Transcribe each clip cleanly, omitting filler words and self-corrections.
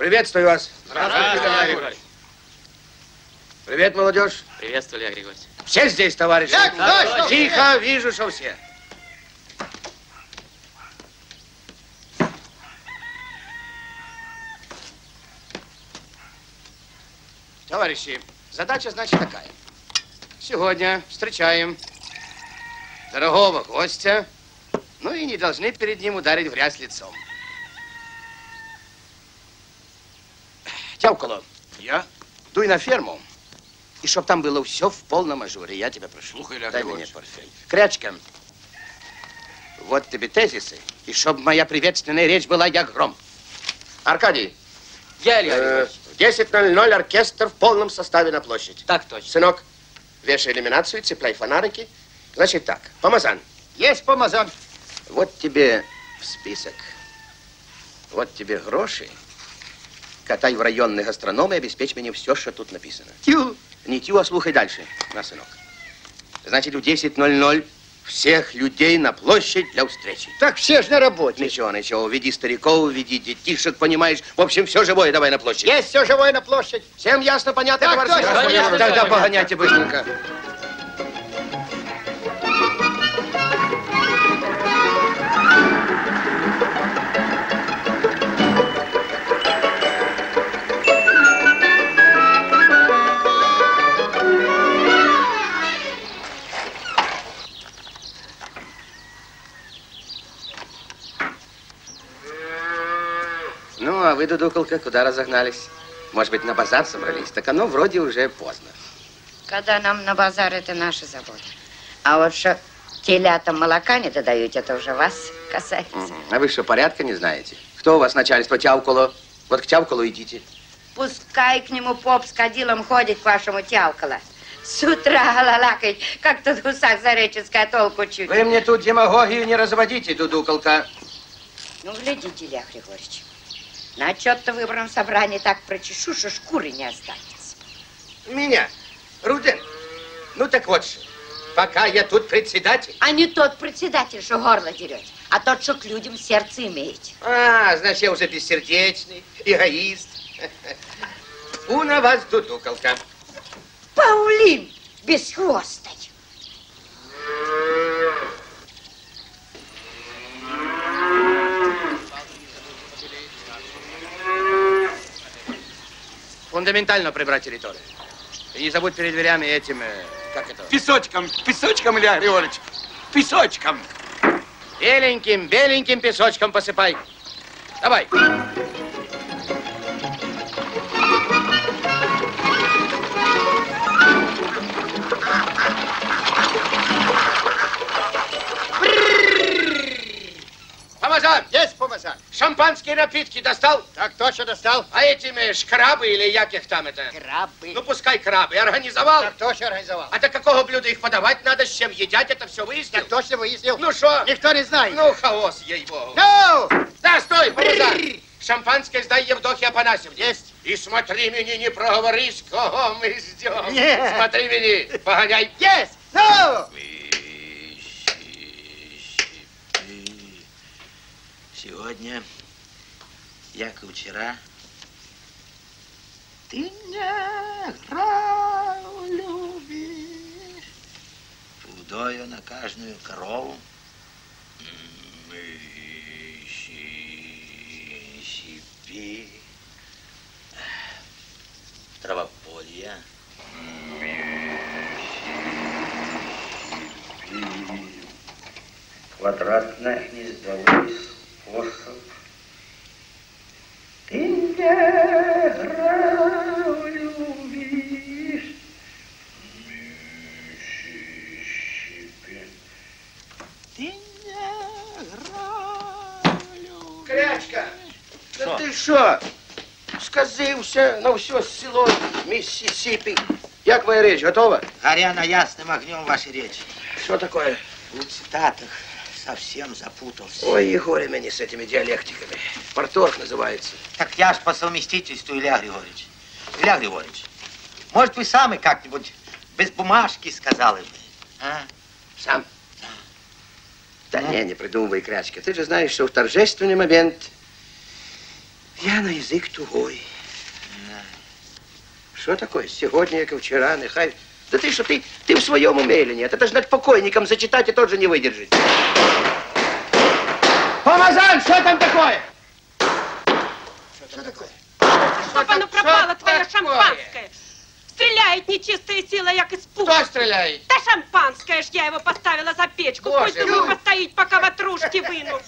Приветствую вас. Здравствуйте, Илья Григорьевич. Привет, молодежь. Приветствую, Илья Григорьевич. Все здесь, товарищи? Да, тихо, вижу, что все. Товарищи, задача, значит, такая. Сегодня встречаем дорогого гостя, ну и не должны перед ним ударить в грязь лицом. Тявкало, я? Дуй на ферму, и чтоб там было все в полном ажуре, я тебя прошу. Слухай, Илья Григорьевич. Дай мне портфель. Крячка, вот тебе тезисы, и чтоб моя приветственная речь была, я гром. Аркадий. Я, Илья Григорьевич. 10:00 оркестр в полном составе на площадь. Так точно. Сынок, вешай иллюминацию, цепляй фонарики. Значит так, Помазан. Есть Помазан. Вот тебе список, вот тебе гроши. Катай в районных гастрономы и обеспечь мне все, что тут написано. Тю. Не тю, а слухай дальше, на, сынок. Значит, в 10:00 всех людей на площадь для встречи. Так все же на работе. Ничего, ничего, уведи стариков, уведи детишек, понимаешь. В общем, все живое давай на площадь. Есть все живое на площадь. Всем ясно, понятно, так, товарищи? Точно, понятно. Тогда погоняйте быстренько. А вы, Дудукалка, куда разогнались? Может быть, на базар собрались? Так оно вроде уже поздно. Когда нам на базар, это наша забота. А вот что телятам молока не додают, это уже вас касается. Угу. А вы что, порядка не знаете? Кто у вас начальство? Тявкало? Вот к Тявкалу идите. Пускай к нему поп с кадилом ходит, к вашему Тявкало. С утра галалакает, как тут гусак зареченская, толку чуть. Вы мне тут демагогию не разводите, Дудукалка. Ну, глядите, Илья Григорьевич. На отчет-то выбором собрание так прочешу, что шкуры не останется. Меня, Руденко. Ну так вот же, пока я тут председатель. А не тот председатель, что горло дерет, а тот, что к людям сердце имеет. А, значит, я уже бессердечный, эгоист. Фу на вас, Дудукалка. Паулин, бесхвостый. Фундаментально прибрать территорию. И не забудь перед дверями этим, как это? Песочком, песочком, Илья Григорьевич, песочком. Беленьким, беленьким песочком посыпай. Давай. Помазан! Есть Помазан! Шампанские напитки достал? Так точно достал. А этими шкрабы или яких там это? Крабы. Ну пускай крабы. Организовал? Так точно организовал. А до какого блюда их подавать надо, с чем едят, это все выяснил? Так точно выяснил. Ну что? Никто не знает. Ну хаос, ей-богу. No! Да, стой, Помазан! Шампанское сдай Евдохе Апанасьев. Есть. И смотри меня, не проговорись, кого мы ждем. Нет. Смотри меня, погоняй. Есть! No! Сегодня, як и вчера, ты меня грал, любишь. Пудою на каждую корову. Щипи. В травополье. Квадратное гнездовое. Ты меня грал, любишь, ты меня грал, любишь. Крячка, шо? Да ты шо, сказился на все село Миссисипи. Як моя речь, готова? Горя на ясным огнем вашей речи. Что такое? В цитатах. Совсем запутался. Ой, и горе мне с этими диалектиками. Порторг называется. Так я ж по совместительству, Илья Григорьевич. Илья Григорьевич, может, вы сами как-нибудь без бумажки сказали бы? А? Сам? Да, да не придумывай, Крячка. Ты же знаешь, что в торжественный момент Я на язык тугой. Что такое? Сегодня, как вчера, нехай. Да ты что, ты в своем уме или нет? Это же над покойником зачитать и тот же не выдержит. Помазан, что там такое? Что такое? Чтобы оно пропало, твоя шампанское. Стреляет нечистая сила, як из пуха. Кто стреляет? Да шампанское ж я его поставила за печку. Боже, пусть думаю постоит, пока ватрушки выну.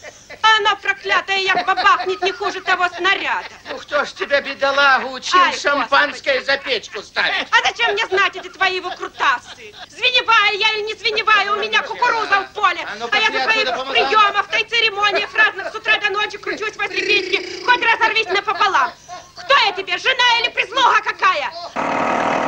А она, проклятая, як бабахнет не хуже того снаряда. Ну кто ж тебя, бедолагу, учил шампанское Господи. За печку ставить? А зачем мне знать эти твои его крутасы? Звеневая я или не звеневая, у меня кукуруза в поле. А я за твоих приемов, той церемониях разных с утра до ночи кручусь возле печки. Хоть разорвись напополам. Кто я тебе, жена или прислуга какая?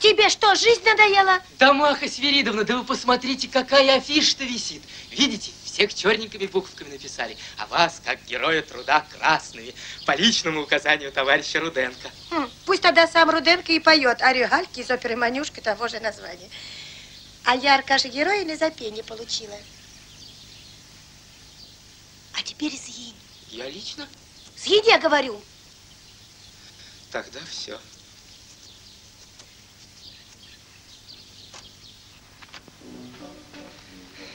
Тебе что, жизнь надоела? Домаха Свиридовна, да вы посмотрите, какая афиша-то висит. Видите, всех черненькими буквами написали, а вас, как героя труда, красными, по личному указанию товарища Руденко. Пусть тогда сам Руденко и поет арию Гальки из оперы «Манюшка» того же названия. А я, Аркаша, героя или за пение получила? А теперь съедь. Я лично? Съедь, я говорю. Тогда все.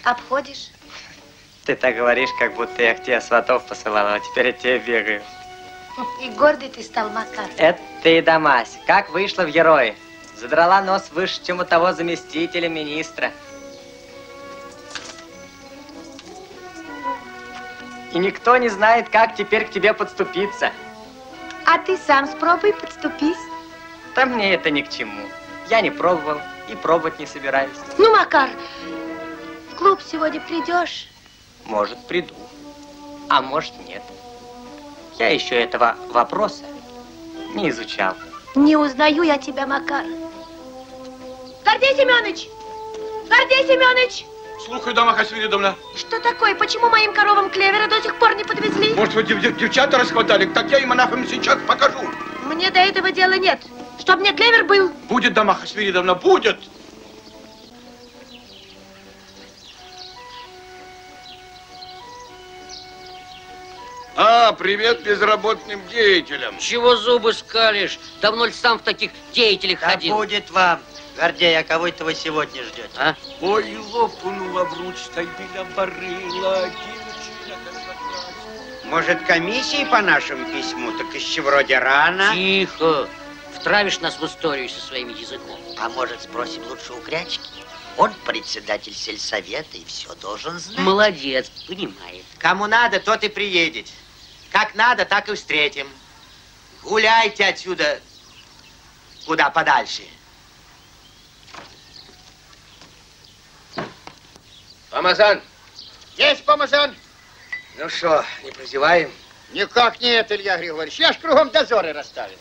Обходишь? Ты так говоришь, как будто я к тебе сватов посылала, а теперь я тебе бегаю. И гордый ты стал, Макар. Это ты, Дамась. Как вышла в герои? Задрала нос выше, чем у того заместителя министра. И никто не знает, как теперь к тебе подступиться. А ты сам спробуй подступись. Да мне это ни к чему. Я не пробовал и пробовать не собираюсь. Ну, Макар, в клуб сегодня придешь? Может, приду, а может, нет. Я еще этого вопроса не изучал. Не узнаю я тебя, Макар. Гордей Семенович! Гордей Семенович! Слухаю, Домаха Свиридовна. Что такое? Почему моим коровам клевера до сих пор не подвезли? Может, вы девчата расхватали? Так я им анафем сейчас покажу. Мне до этого дела нет. Чтоб мне клевер был. Будет, Домаха Свиридовна, будет. А, привет безработным деятелям. Чего зубы скалишь? Давно ли сам в таких деятелях да ходил? Будет вам, Гордей, а кого это вы сегодня ждете? А? Ой, лопнула в ручкой беля барыла. Может, комиссии по нашему письму? Так еще вроде рано. Тихо. Втравишь нас в историю со своим языком. А может, спросим лучше у Крячки? Он председатель сельсовета и все должен знать. Молодец, понимает. Кому надо, тот и приедет. Как надо, так и встретим. Гуляйте отсюда куда подальше. Помазан! Есть помазан! Ну что, не прозеваем? Никак нет, Илья Григорьевич. Я ж кругом дозоры расставил.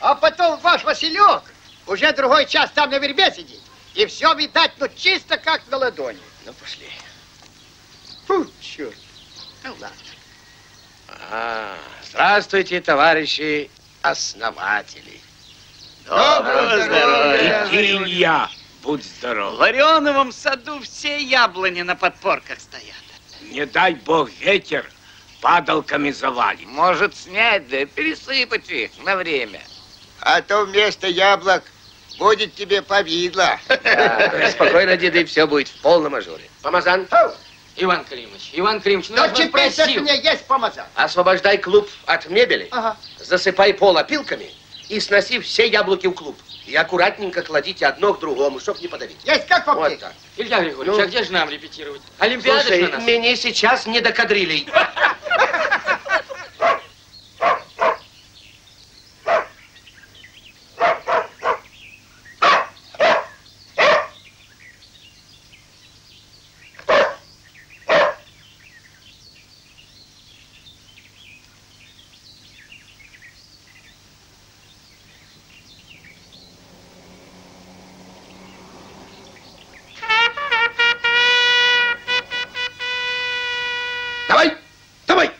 А потом ваш Василек уже другой час там на вербе сидит. И все, видать, ну чисто как на ладони. Ну пошли. Фу, черт. Ну ладно. Здравствуйте, товарищи основатели. Доброго здоровья. И ты, Илья, будь здоров. В Ларионовом саду все яблони на подпорках стоят. Не дай бог ветер падалками завалит. Может снять, да пересыпать их на время. А то вместо яблок будет тебе повидло. Да, спокойно, деды, все будет в полном ажуре. Помазан. Иван Климович, Иван Климович, ну я просил. У меня есть помазан. Освобождай клуб от мебели, засыпай пол опилками и сноси все яблоки в клуб. И аккуратненько кладите одно к другому, чтоб не подавить. Есть как в аптеке. Вот так. Илья Григорьевич, а где же нам репетировать? Олимпиада же на нас. Слушай, меня сейчас не до кадрилей. Давай! Давай!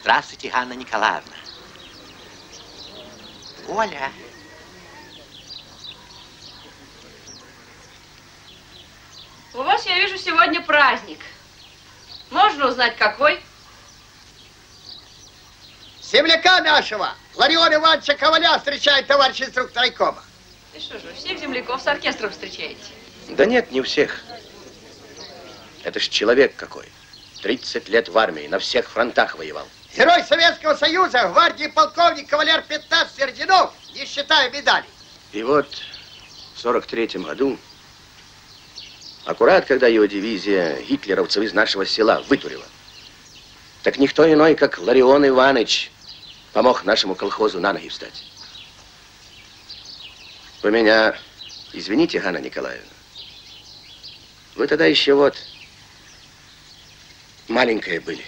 Здравствуйте, Ганна Николаевна. Оля. У вас, я вижу, сегодня праздник. Можно узнать, какой? Земляка нашего, Лариона Ивановича Коваля, встречает товарищ инструктор райкома. Ты что же, всех земляков с оркестром встречаете? Да нет, не у всех. Это ж человек какой. 30 лет в армии, на всех фронтах воевал. Герой Советского Союза, гвардии полковник, кавалер 15 орденов, не считая медалей. И вот в 43-м году, аккурат, когда его дивизия гитлеровцев из нашего села вытурила, так никто иной, как Ларион Иванович, помог нашему колхозу на ноги встать. Вы меня извините, Ганна Николаевна, вы тогда еще вот маленькая были.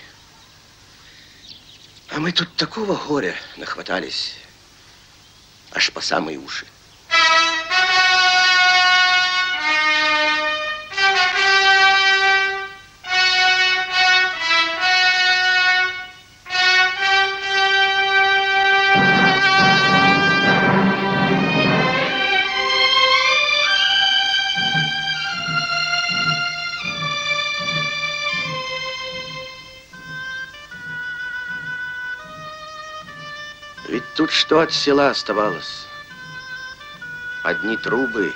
А мы тут такого горя нахватались, аж по самые уши. Тут что от села оставалось? Одни трубы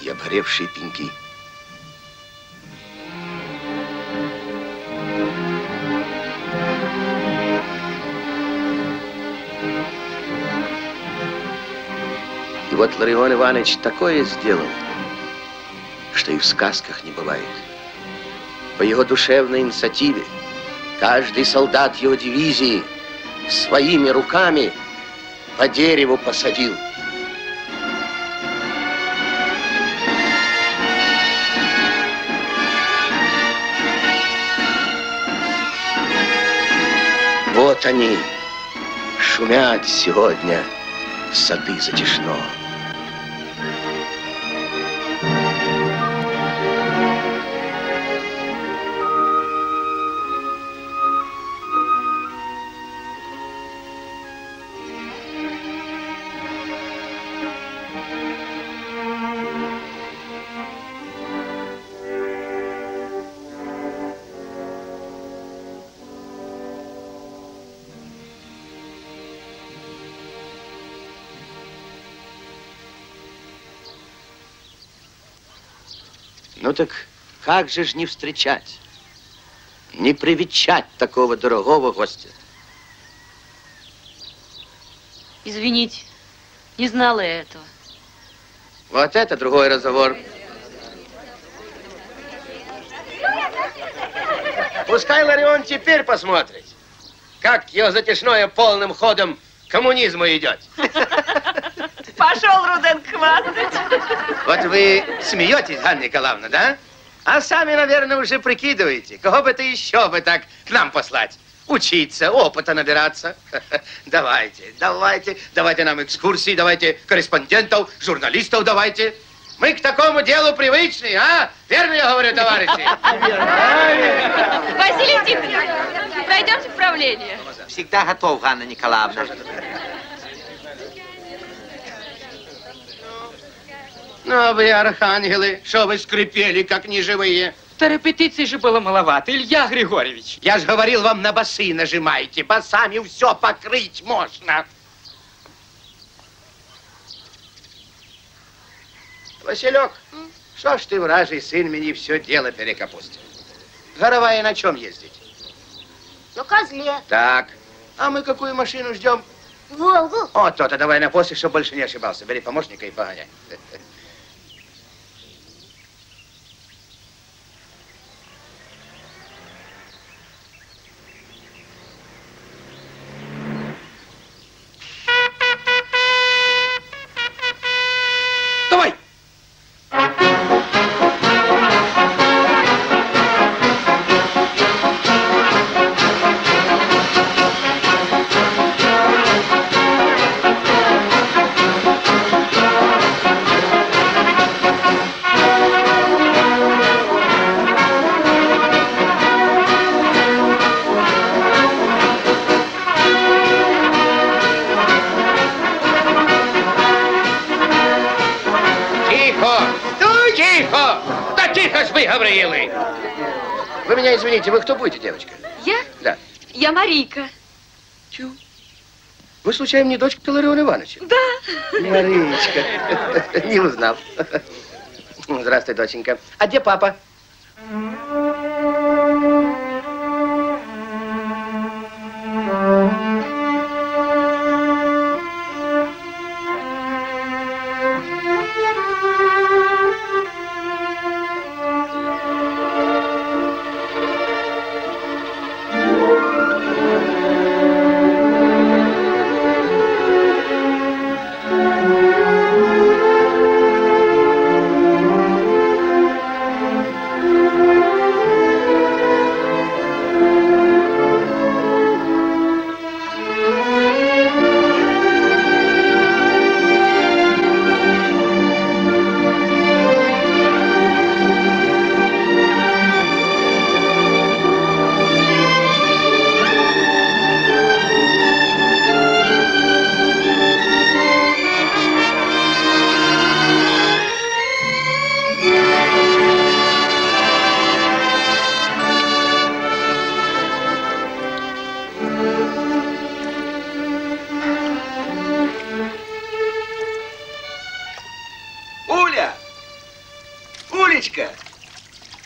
и обгоревшие пеньки. И вот Ларион Иванович такое сделал, что и в сказках не бывает. По его душевной инициативе каждый солдат его дивизии своими руками по дереву посадил. Вот они шумят сегодня сады Затишного. Ну так как же ж не встречать, не привечать такого дорогого гостя? Извините, не знала я этого. Вот это другой разговор. Пускай Ларион теперь посмотрит, как его Затишное полным ходом к коммунизму идет. Пошел, Руденко, хвастать. Вот вы смеетесь, Ганна Николаевна, да? А сами, наверное, уже прикидываете, кого бы это еще бы так к нам послать. Учиться, опыта набираться. Давайте нам экскурсии, давайте корреспондентов, журналистов давайте. Мы к такому делу привычны, а? Верно я говорю, товарищи? Василий Тимович, пройдемте в правление. Всегда готов, Ганна Николаевна. Ну, а вы, архангелы, что вы скрипели, как неживые? Да репетиций же было маловато, Илья Григорьевич. Я же говорил вам, на басы нажимайте, басами все покрыть можно. Василек, Что ж ты, вражий сын, мне все дело перекопустил? Горовая на чем ездить? На козле. Так. А мы какую машину ждем? Волгу. О, то-то, давай на после, чтобы больше не ошибался. Бери помощника и погоняй. Вы кто будете, девочка? Я? Да. Я Марийка. Чё? Вы, случайно, не дочка Лариона Ивановича? Да. Маричка. Не узнал. Здравствуй, доченька. А где папа?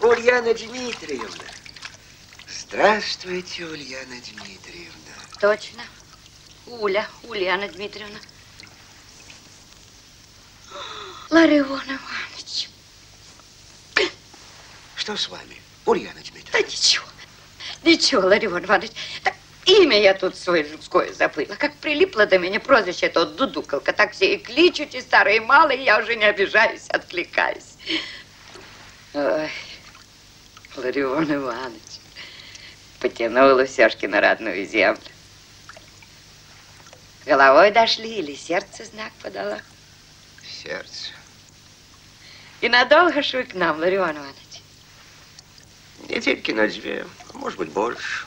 Ульяна Дмитриевна. Здравствуйте, Ульяна Дмитриевна. Точно. Ульяна Дмитриевна. Ларион Иванович. Что с вами, Ульяна Дмитриевна? Да ничего. Ничего, Ларион Иванович. Да, имя я тут свое мужское забыла. Как прилипло до меня прозвище это Дудукалка. Так все и кличут, и старые, и малые. Я уже не обижаюсь, откликаюсь. Ой. Ларион Иванович, потянула все-таки на родную землю. Головой дошли или сердце знак подало? Сердце. И надолго ж вы к нам, Ларион Иванович? Недельки на две, может быть, больше.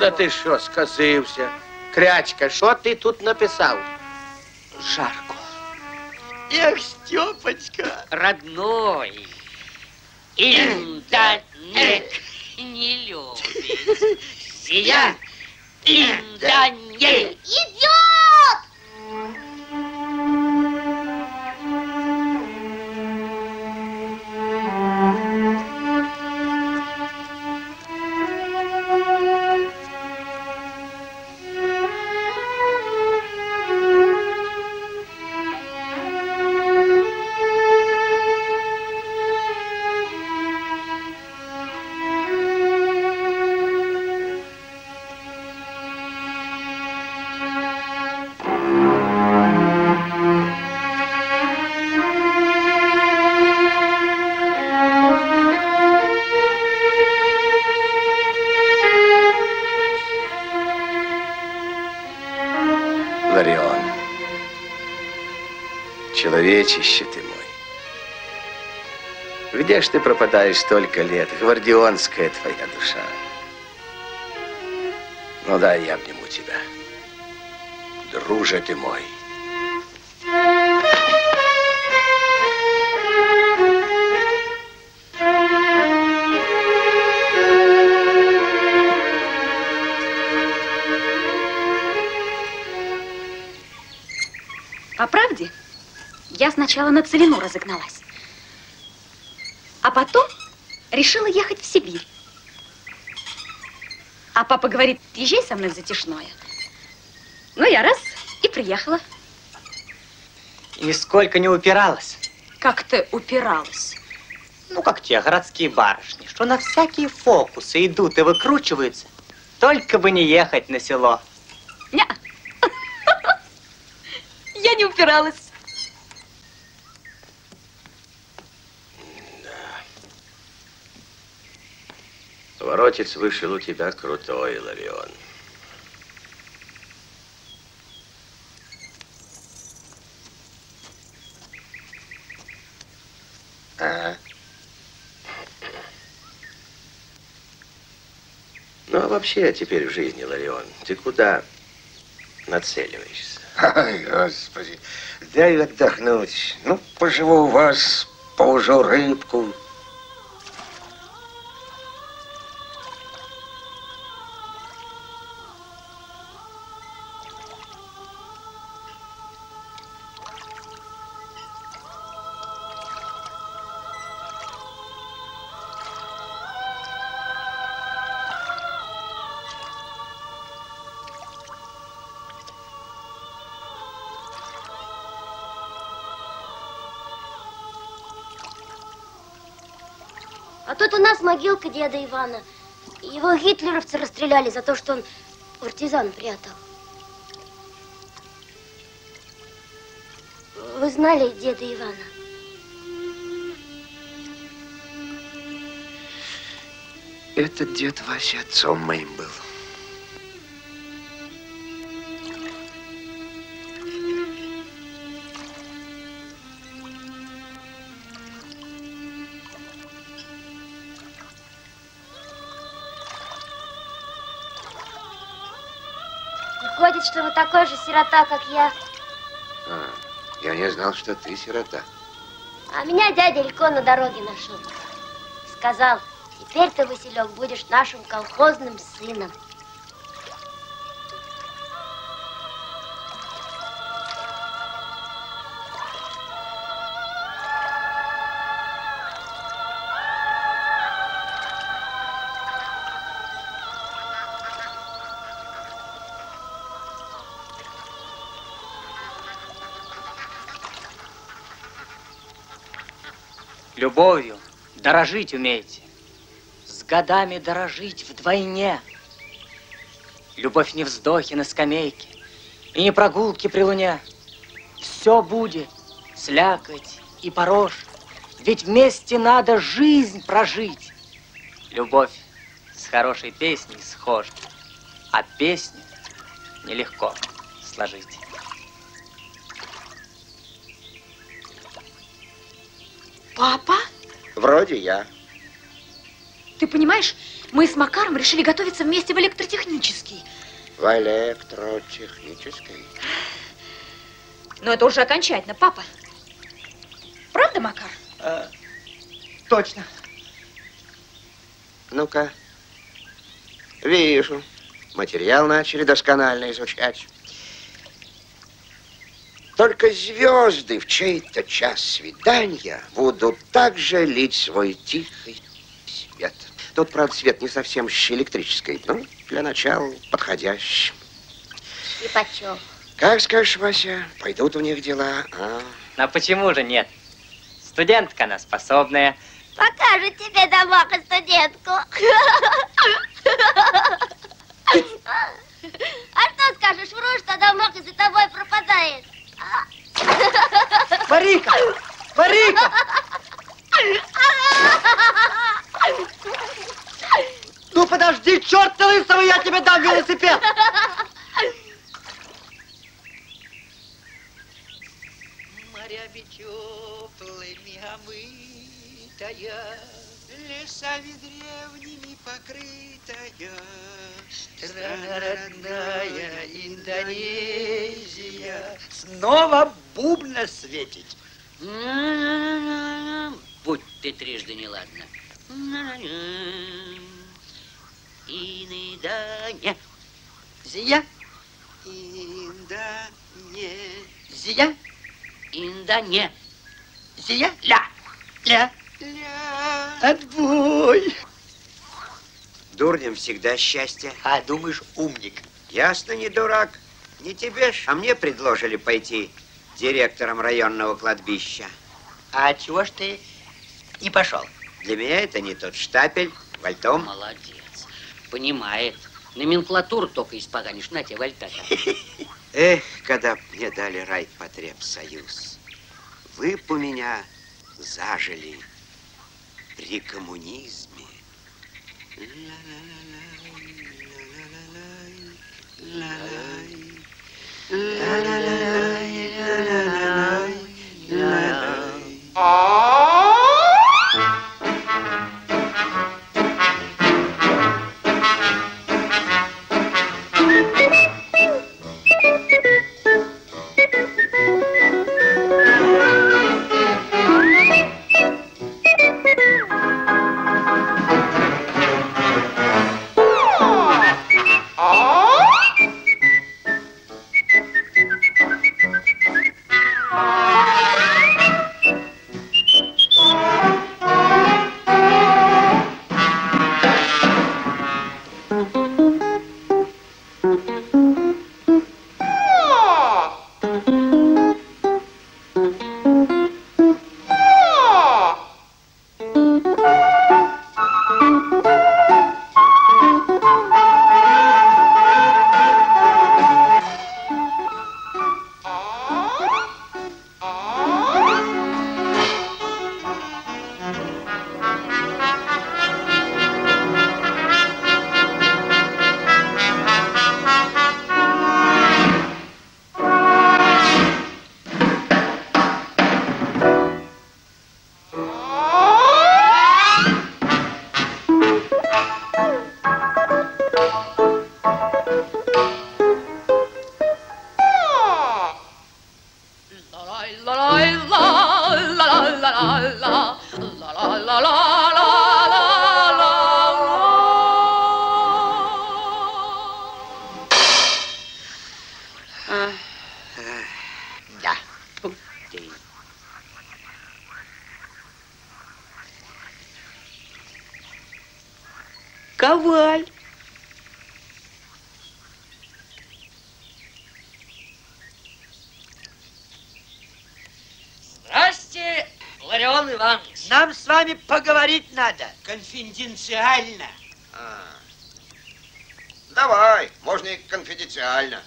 Да ты шо, сказився? Крячка, шо ты тут написал? Жарко. Эх, Степочка. Родной, интернет не любит. Сия интернет. Идет! Человечище ты мой, Где ж ты пропадаешь столько лет? Гвардионская твоя душа. Ну да, я обниму тебя. Друже ты мой. По правде, я сначала на целину разогналась, а потом решила ехать в Сибирь. А папа говорит, езжай со мной в Затишное. Ну, я раз и приехала. И нисколько не упиралась? Как ты упиралась? Ну, как те городские барышни, что на всякие фокусы идут и выкручиваются, только бы не ехать на село. Не-а. Я не упиралась. Да. Поворотец вышел у тебя крутой, Ларион. Ага. Ну, а вообще теперь в жизни, Ларион, ты куда нацеливаешься? Ай, Господи, дай отдохнуть. Ну, поживу у вас, поужу рыбку. Могилка деда Ивана. Его гитлеровцы расстреляли за то, что он партизан прятал. Вы знали деда Ивана? Этот дед Вася отцом моим был. Что вы такой же сирота, как я. А, я не знал, что ты сирота. А меня дядя Илько на дороге нашел. Сказал, теперь ты, Василек, будешь нашим колхозным сыном. Любовью дорожить умеете, с годами дорожить вдвойне. Любовь не вздохи на скамейке и не прогулки при луне. Все будет слякоть и порожь, ведь вместе надо жизнь прожить. Любовь с хорошей песней схожа, а песню нелегко сложить. Папа? Вроде я. Ты понимаешь, мы с Макаром решили готовиться вместе в электротехнический. В электротехнический? Но это уже окончательно, папа. Правда, Макар? Точно. Ну-ка. Вижу. Материал начали досконально изучать. Только звезды в чей-то час свидания будут также лить свой тихий свет. Тут, правда, свет не совсем электрический, но для начала подходящий. И почем? Как скажешь, Вася, пойдут у них дела, а? Но почему же нет? Студентка она способная. Покажу тебе, Домаха, студентку. А что скажешь, вру, что Домаха за тобой пропадает? Марика! Марика! Ну подожди, черт лысого, я тебе дам велосипед! Моря бечеплыми, а мы Скрытая, лесами древними покрытая, страна родная Индонезия. Снова бубна светит. Будь ты трижды неладна. Индонезия. Индонезия. Индонезия. Ля. Ля. Ля. Отбой. Дурнем всегда счастье. А думаешь, умник. Ясно, не дурак. Не тебе ж. А мне предложили пойти директором районного кладбища. А чего ж ты не пошел? Для меня это не тот штапель. Вальтом. Молодец. Понимает. Номенклатуру только испоганишь. На тебе вальта. Эх, когда б мне дали райпотребсоюз. Вы по меня зажили при коммунизме. Поговорить надо. Конфиденциально. А. Давай, можно и конфиденциально.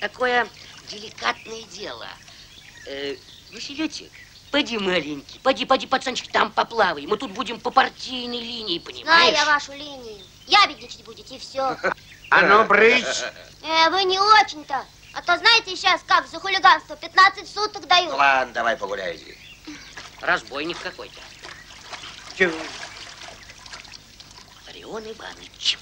Такое деликатное дело. Василечек, поди маленький, поди, пацанчик, там поплавай. Мы тут будем по партийной линии, понимаешь? Знаю я вашу линию. Ябедничать будете, и все. А ну, брысь! Вы не очень-то. А то знаете сейчас как, за хулиганство 15 суток дают. Ну, ладно, давай погуляй, иди. Разбойник какой-то. Ларион Иванович.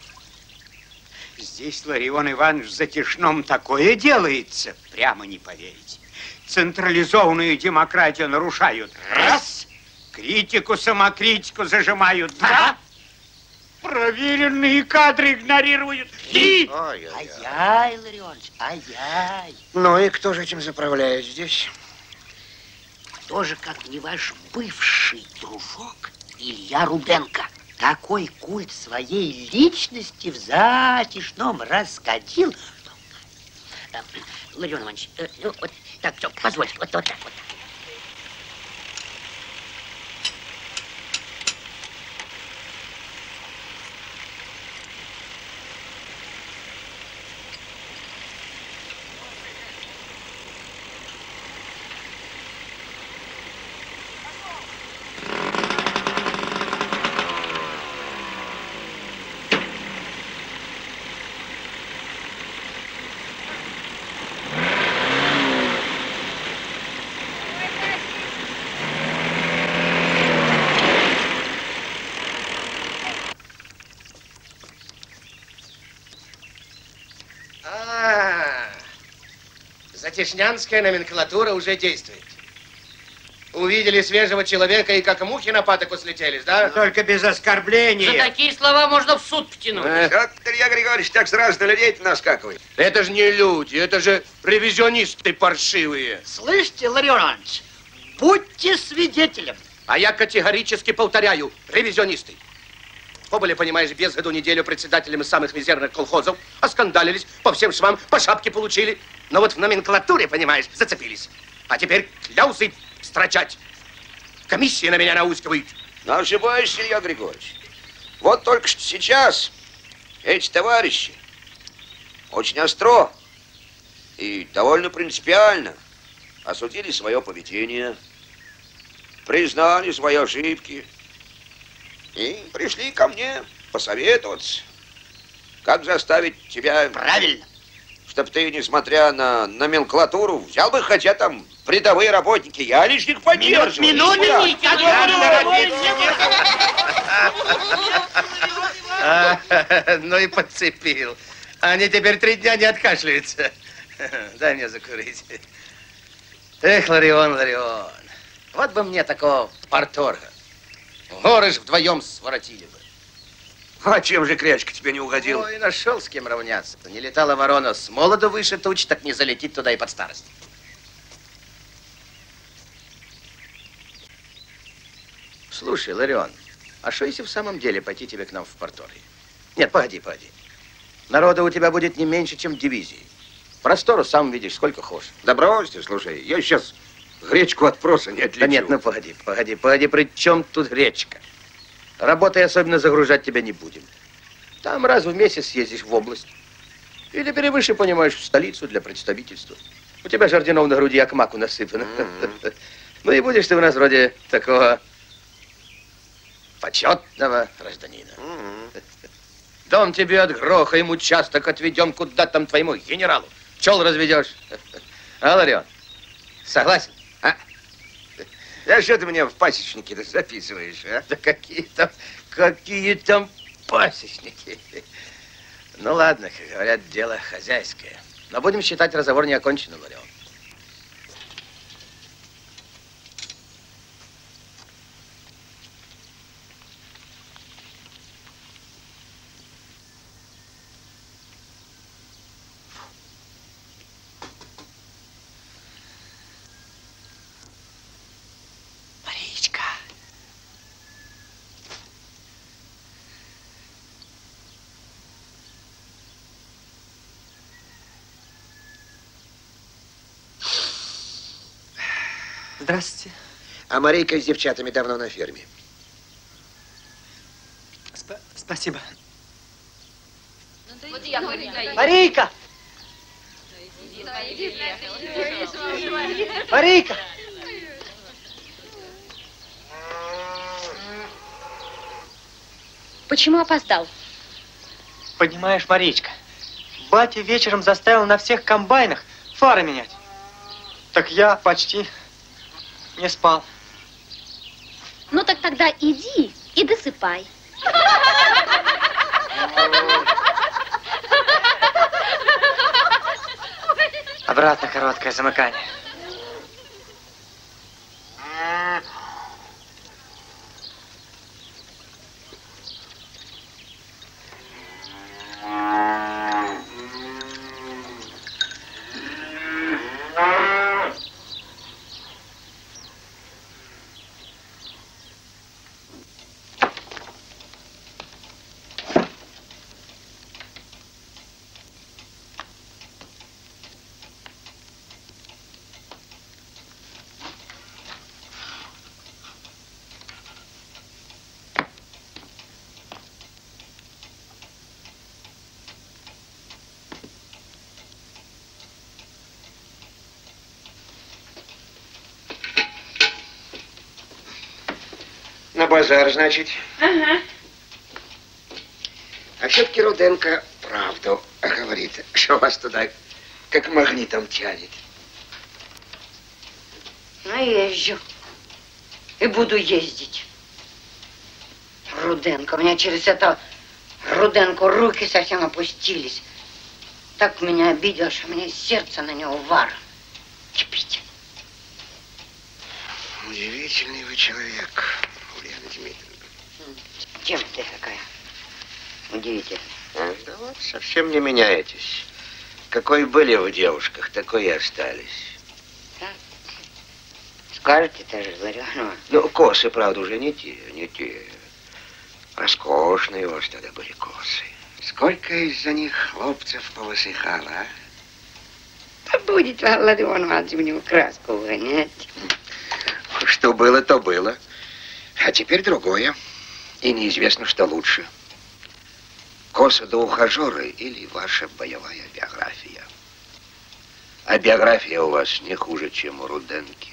Здесь Ларион Иванович в Затишном такое делается, прямо не поверите. Централизованную демократию нарушают. Раз. Критику, самокритику зажимают. Два. Проверенные кадры игнорируют. Три. Ай-яй, Ларионыч, ай-яй. Ну и кто же этим заправляет здесь? Тоже как не ваш бывший дружок Илья Руденко. Такой культ своей личности в Затишном раскатил. Ларион Иванович, ну, вот так, все, позвольте, вот так вот. Затишнянская номенклатура уже действует. Увидели свежего человека и как мухи на патоку слетелись, да? Только без оскорблений. За такие слова можно в суд втянуть. Вот, Илья Григорьевич, так сразу на людей-то наскакивает. Это же не люди, это же ревизионисты паршивые. Слышите, Ларион Иванович, будьте свидетелем. А я категорически повторяю, ревизионисты. Побыли, понимаешь, без году неделю председателями самых мизерных колхозов, оскандалились, по всем швам, по шапке получили. Но вот в номенклатуре, понимаешь, зацепились. А теперь кляусы строчать. Комиссия на меня наускивает. Но ошибаешься, Илья Григорьевич. Вот только что сейчас эти товарищи очень остро и довольно принципиально осудили свое поведение, признали свои ошибки и пришли ко мне посоветоваться, как заставить тебя... Правильно. Чтоб ты, несмотря на номенклатуру, взял бы, хотя там рядовые работники, я лишних поддерживаю. Ну и подцепил. Они теперь 3 дня не откашляются. Дай мне закурить. Эх, Ларион, Ларион, вот бы мне такого парторга. Горы ж вдвоем своротили бы. А чем же Крячка тебе не угодил? Ой, нашел с кем равняться-то. Не летала ворона с молоду выше туч, так не залетит туда и под старость. Слушай, Ларион, а что если в самом деле пойти тебе к нам в парторг? Нет, погоди. Народа у тебя будет не меньше, чем дивизии. Простору сам видишь, сколько хочешь. Да брось ты, слушай, я сейчас гречку от проса не отличу. Да нет, ну погоди, при чем тут гречка? Работой особенно загружать тебя не будем. Там раз в месяц съездишь в область. Или перевыше, понимаешь, в столицу для представительства. У тебя же орденов на груди, как маку насыпано. Ну и будешь ты у нас вроде такого почетного гражданина. Дом тебе от гроха, ему участок отведем, куда там твоему генералу. Пчел разведешь. А, Ларион, согласен? Да что ты меня в пасечники-то записываешь, а? Да какие там пасечники? Ну ладно, как говорят, дело хозяйское. Но будем считать разговор неоконченным, Ларион. Здравствуйте. А Марийка с девчатами давно на ферме. Спасибо. Марийка! Марийка! Почему опоздал? Понимаешь, Маричка, батя вечером заставил на всех комбайнах фары менять. Так я почти... не спал. Ну так тогда иди и досыпай. Обратно короткое замыкание. Базар, значит. Ага. А все-таки Руденко правду говорит, что вас туда как магнитом тянет. Ну, езжу. И буду ездить. Руденко. У меня через это Руденко руки совсем опустились. Так меня обидел, что мне сердце на него вар. Терпите. Удивительный вы человек, Ульяна Дмитриевна. Чем ты такая удивительная? Да вот, совсем не меняетесь. Какой были вы в девушках, такой и остались. Да. Скажете даже, Ларионова. Ну, косы, правда, уже не те, не те. Роскошные у вас тогда были косы. Сколько из-за них хлопцев повысыхало, а? Да будет вам, Ларион Иванович, мне краску угонять. Что было, то было. А теперь другое. И неизвестно, что лучше. Косы до ухажеры или ваша боевая биография. А биография у вас не хуже, чем у Руденки,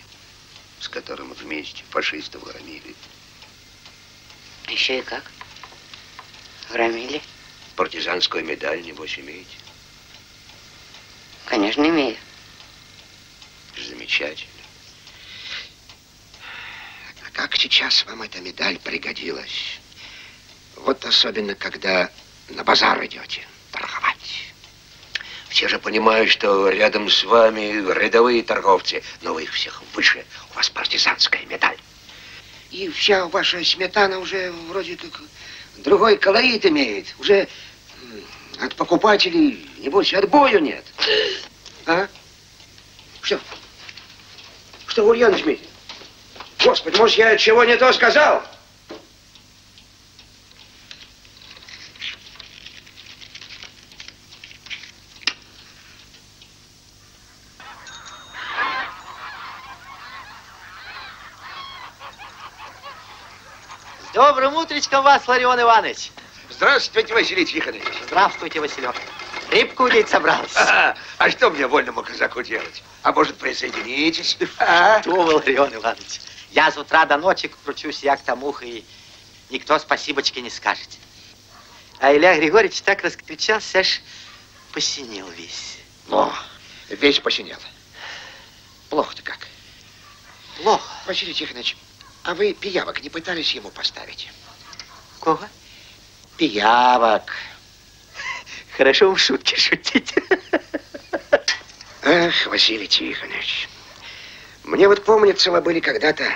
с которым вместе фашистов громили. Еще и как? Громили? Партизанскую медаль, небось, имеете? Конечно, имею. Замечательно. А как сейчас вам эта медаль пригодилась? Вот особенно, когда на базар идете торговать. Все же понимают, что рядом с вами рядовые торговцы, но вы их всех выше. У вас партизанская медаль. И вся ваша сметана уже вроде как другой колорит имеет. Уже от покупателей, небось, отбою нет. А? Что? Что, Ульяна Дмитриевна? Господи, может, я чего не то сказал? Добрым утречком вас, Ларион Иванович. Здравствуйте, Василий Тихонович. Здравствуйте, Василек. Рыбку удить собрался. А что мне, вольному казаку, делать? А может, присоединитесь? Что вы, Ларион Иванович? Я с утра до ночи кручусь, я к тому, и никто спасибочки не скажет. А Илья Григорьевич так раскричался, аж посинел весь. Ну, весь посинел. Плохо-то как. Плохо. Василий Тихонович, а вы пиявок не пытались ему поставить? Кого? Пиявок. Хорошо вам шутки шутить. Ах, Василий Тихонович, мне вот помнится, вы были когда-то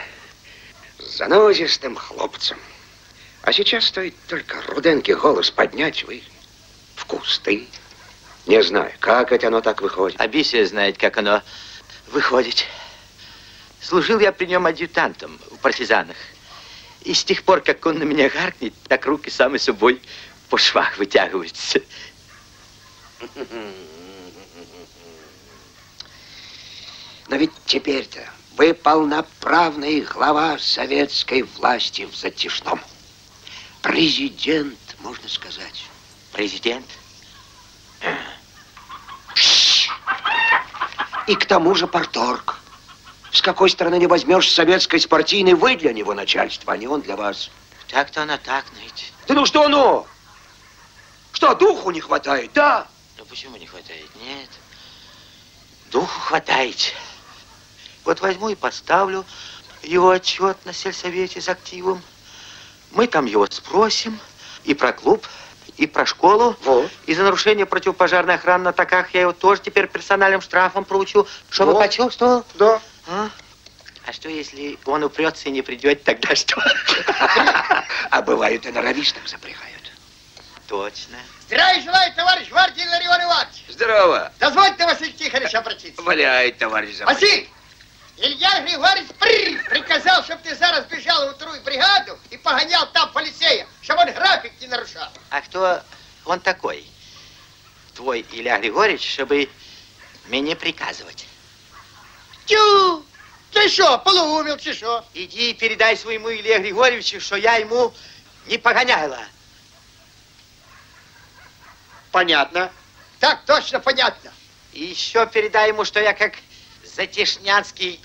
занозистым хлопцем. А сейчас стоит только Руденке голос поднять, вы в кусты. Не знаю, как это оно так выходит. А Бисия знает, как оно выходит. Служил я при нем адъютантом в партизанах. И с тех пор, как он на меня гаркнет, так руки сами собой по швах вытягиваются. Но ведь теперь-то вы полноправный глава советской власти в Затишном. Президент, можно сказать. Президент? И к тому же парторг. С какой стороны не возьмешь советской спортивной, вы для него начальство, а не он для вас. Так-то она так, знаете. Да ну что оно? Что, духу не хватает, да? Да почему не хватает? Нет. Духу хватает. Вот возьму и поставлю его отчет на сельсовете с активом. Мы там его спросим и про клуб, и про школу. Вот. И за нарушение противопожарной охраны на таках я его тоже теперь персональным штрафом проучу. Чтобы вот. Почувствовал? Да. А что, если он упрется и не придет, тогда что? А бывают и норовистом запрягают. Точно. Здравия желаю, товарищ Вардин Ларион Иванович. Здорово. Дозвольте, Василий Тихонович, обратиться. Валяет, товарищ Заводин. Василий, Илья Григорьевич приказал, чтобы ты зараз бежал в вторую бригаду и погонял там полицея, чтобы он график не нарушал. А кто он такой, твой Илья Григорьевич, чтобы мне приказывать? Тю! Ты что, полуумел, че шо? Иди и передай своему Илье Григорьевичу, что я ему не погоняла. Понятно. Так точно понятно. И еще передай ему, что я как затишнянский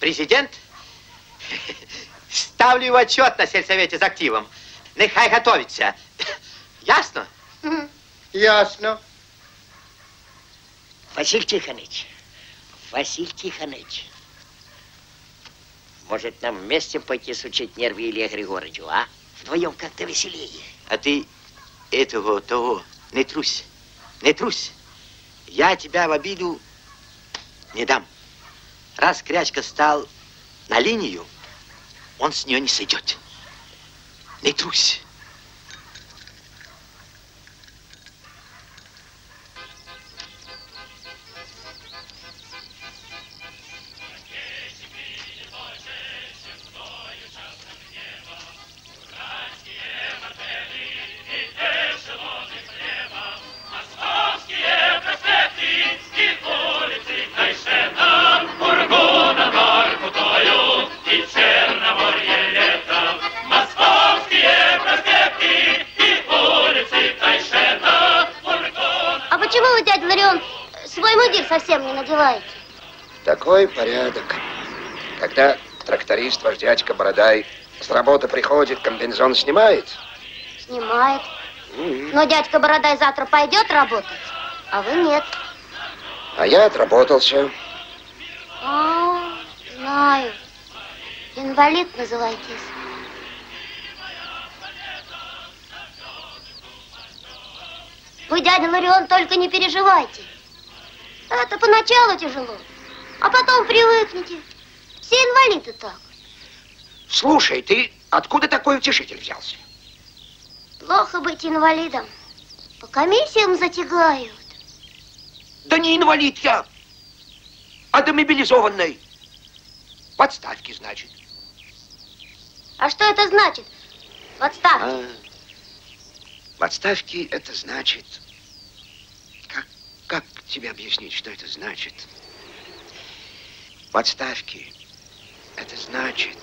президент ставлю его отчет на сельсовете с активом. Нехай готовится. Ясно? Ясно. Василий Тихонович, может, нам вместе пойти сучить нервы Илье Григорьевичу, а? Вдвоем как-то веселее. А ты этого того не трусь. Я тебя в обиду Не дам. Раз Крячка стал на линию, он с нее не сойдет. Не трусь. Совсем не надеваете. Такой порядок. Когда тракторист, ваш дядька Бородай, с работы приходит, комбинезон снимает? Снимает. Но дядька Бородай завтра пойдет работать, а вы нет. А я отработался. А, знаю. Инвалид называетесь. Вы, дядя Ларион, только не переживайте. Это поначалу тяжело, а потом привыкнете. Все инвалиды так. Слушай, ты откуда такой утешитель взялся? Плохо быть инвалидом. По комиссиям затягают. Да не инвалид я, а демобилизованный. В отставке, значит. А что это значит? В отставке? В отставке это значит... Как тебе объяснить, что это значит? В отставке это значит...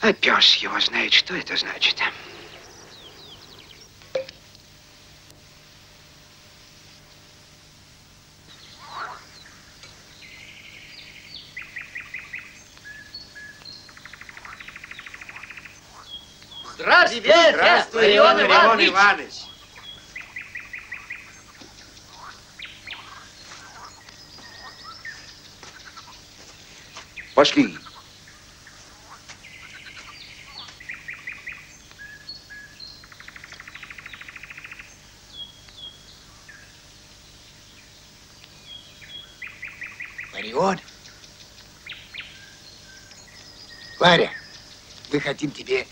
А пес его знает, что это значит. Здравствуйте, Ларион Иванович! Пошли. Ларион. Ларя, мы хотим тебе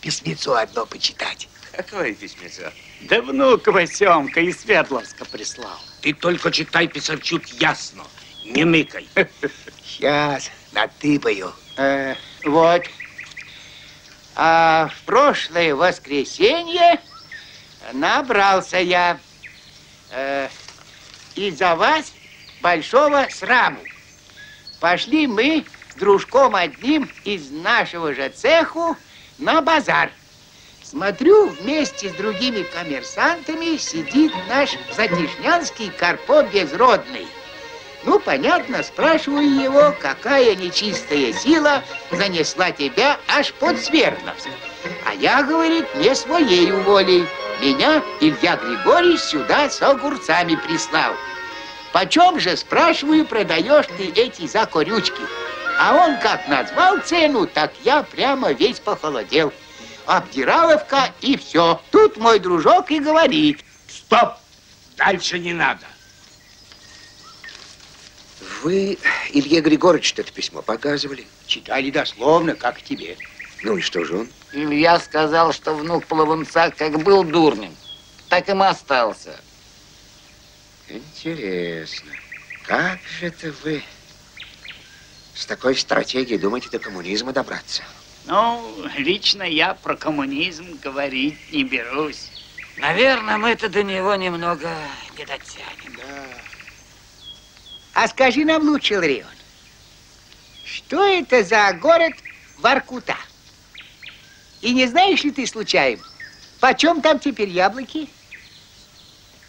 письмецо одно почитать. Какое письмецо? Да внука Семка из Свердловска прислал. Ты только читай, писарчук, ясно. Не ныкай. Сейчас натыпаю. Вот. А в прошлое воскресенье набрался я. И за вас большого сраму. Пошли мы с дружком одним из нашего же цеху на базар. Смотрю, вместе с другими коммерсантами сидит наш Затишнянский Карпо Безродный. Ну, понятно, спрашиваю его, какая нечистая сила занесла тебя аж под Свердловск. А я, говорит, не своей волей. Меня Илья Григорьевич сюда с огурцами прислал. Почем же, спрашиваю, продаешь ты эти закорючки? А он как назвал цену, так я прямо весь похолодел. Обдираловка и все. Тут мой дружок и говорит. Стоп! Дальше не надо. Вы Илье Григорьевичу это письмо показывали? Читали дословно, как тебе. Ну и что же он? Илья сказал, что внук плавунца как был дурнем, так им остался. Интересно, как же это вы с такой стратегией думаете до коммунизма добраться? Ну, лично я про коммунизм говорить не берусь. Наверное, мы-то до него немного не дотянем. Да. А скажи нам лучше, Ларион, что это за город Воркута? И не знаешь ли ты случайно, почем там теперь яблоки?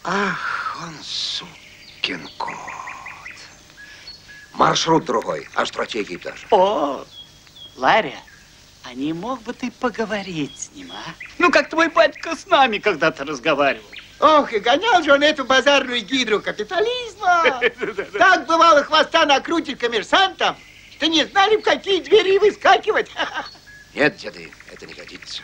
Ах, он сукин кот. Маршрут другой, а стратегии даже. О, Ларя, а не мог бы ты поговорить с ним, а? Ну, как твой батька с нами когда-то разговаривал. Ох, и гонял же он эту базарную гидру капитализма. Так бывало хвоста накрутить коммерсантам, что не знали, в какие двери выскакивать. Нет, деды, это не годится.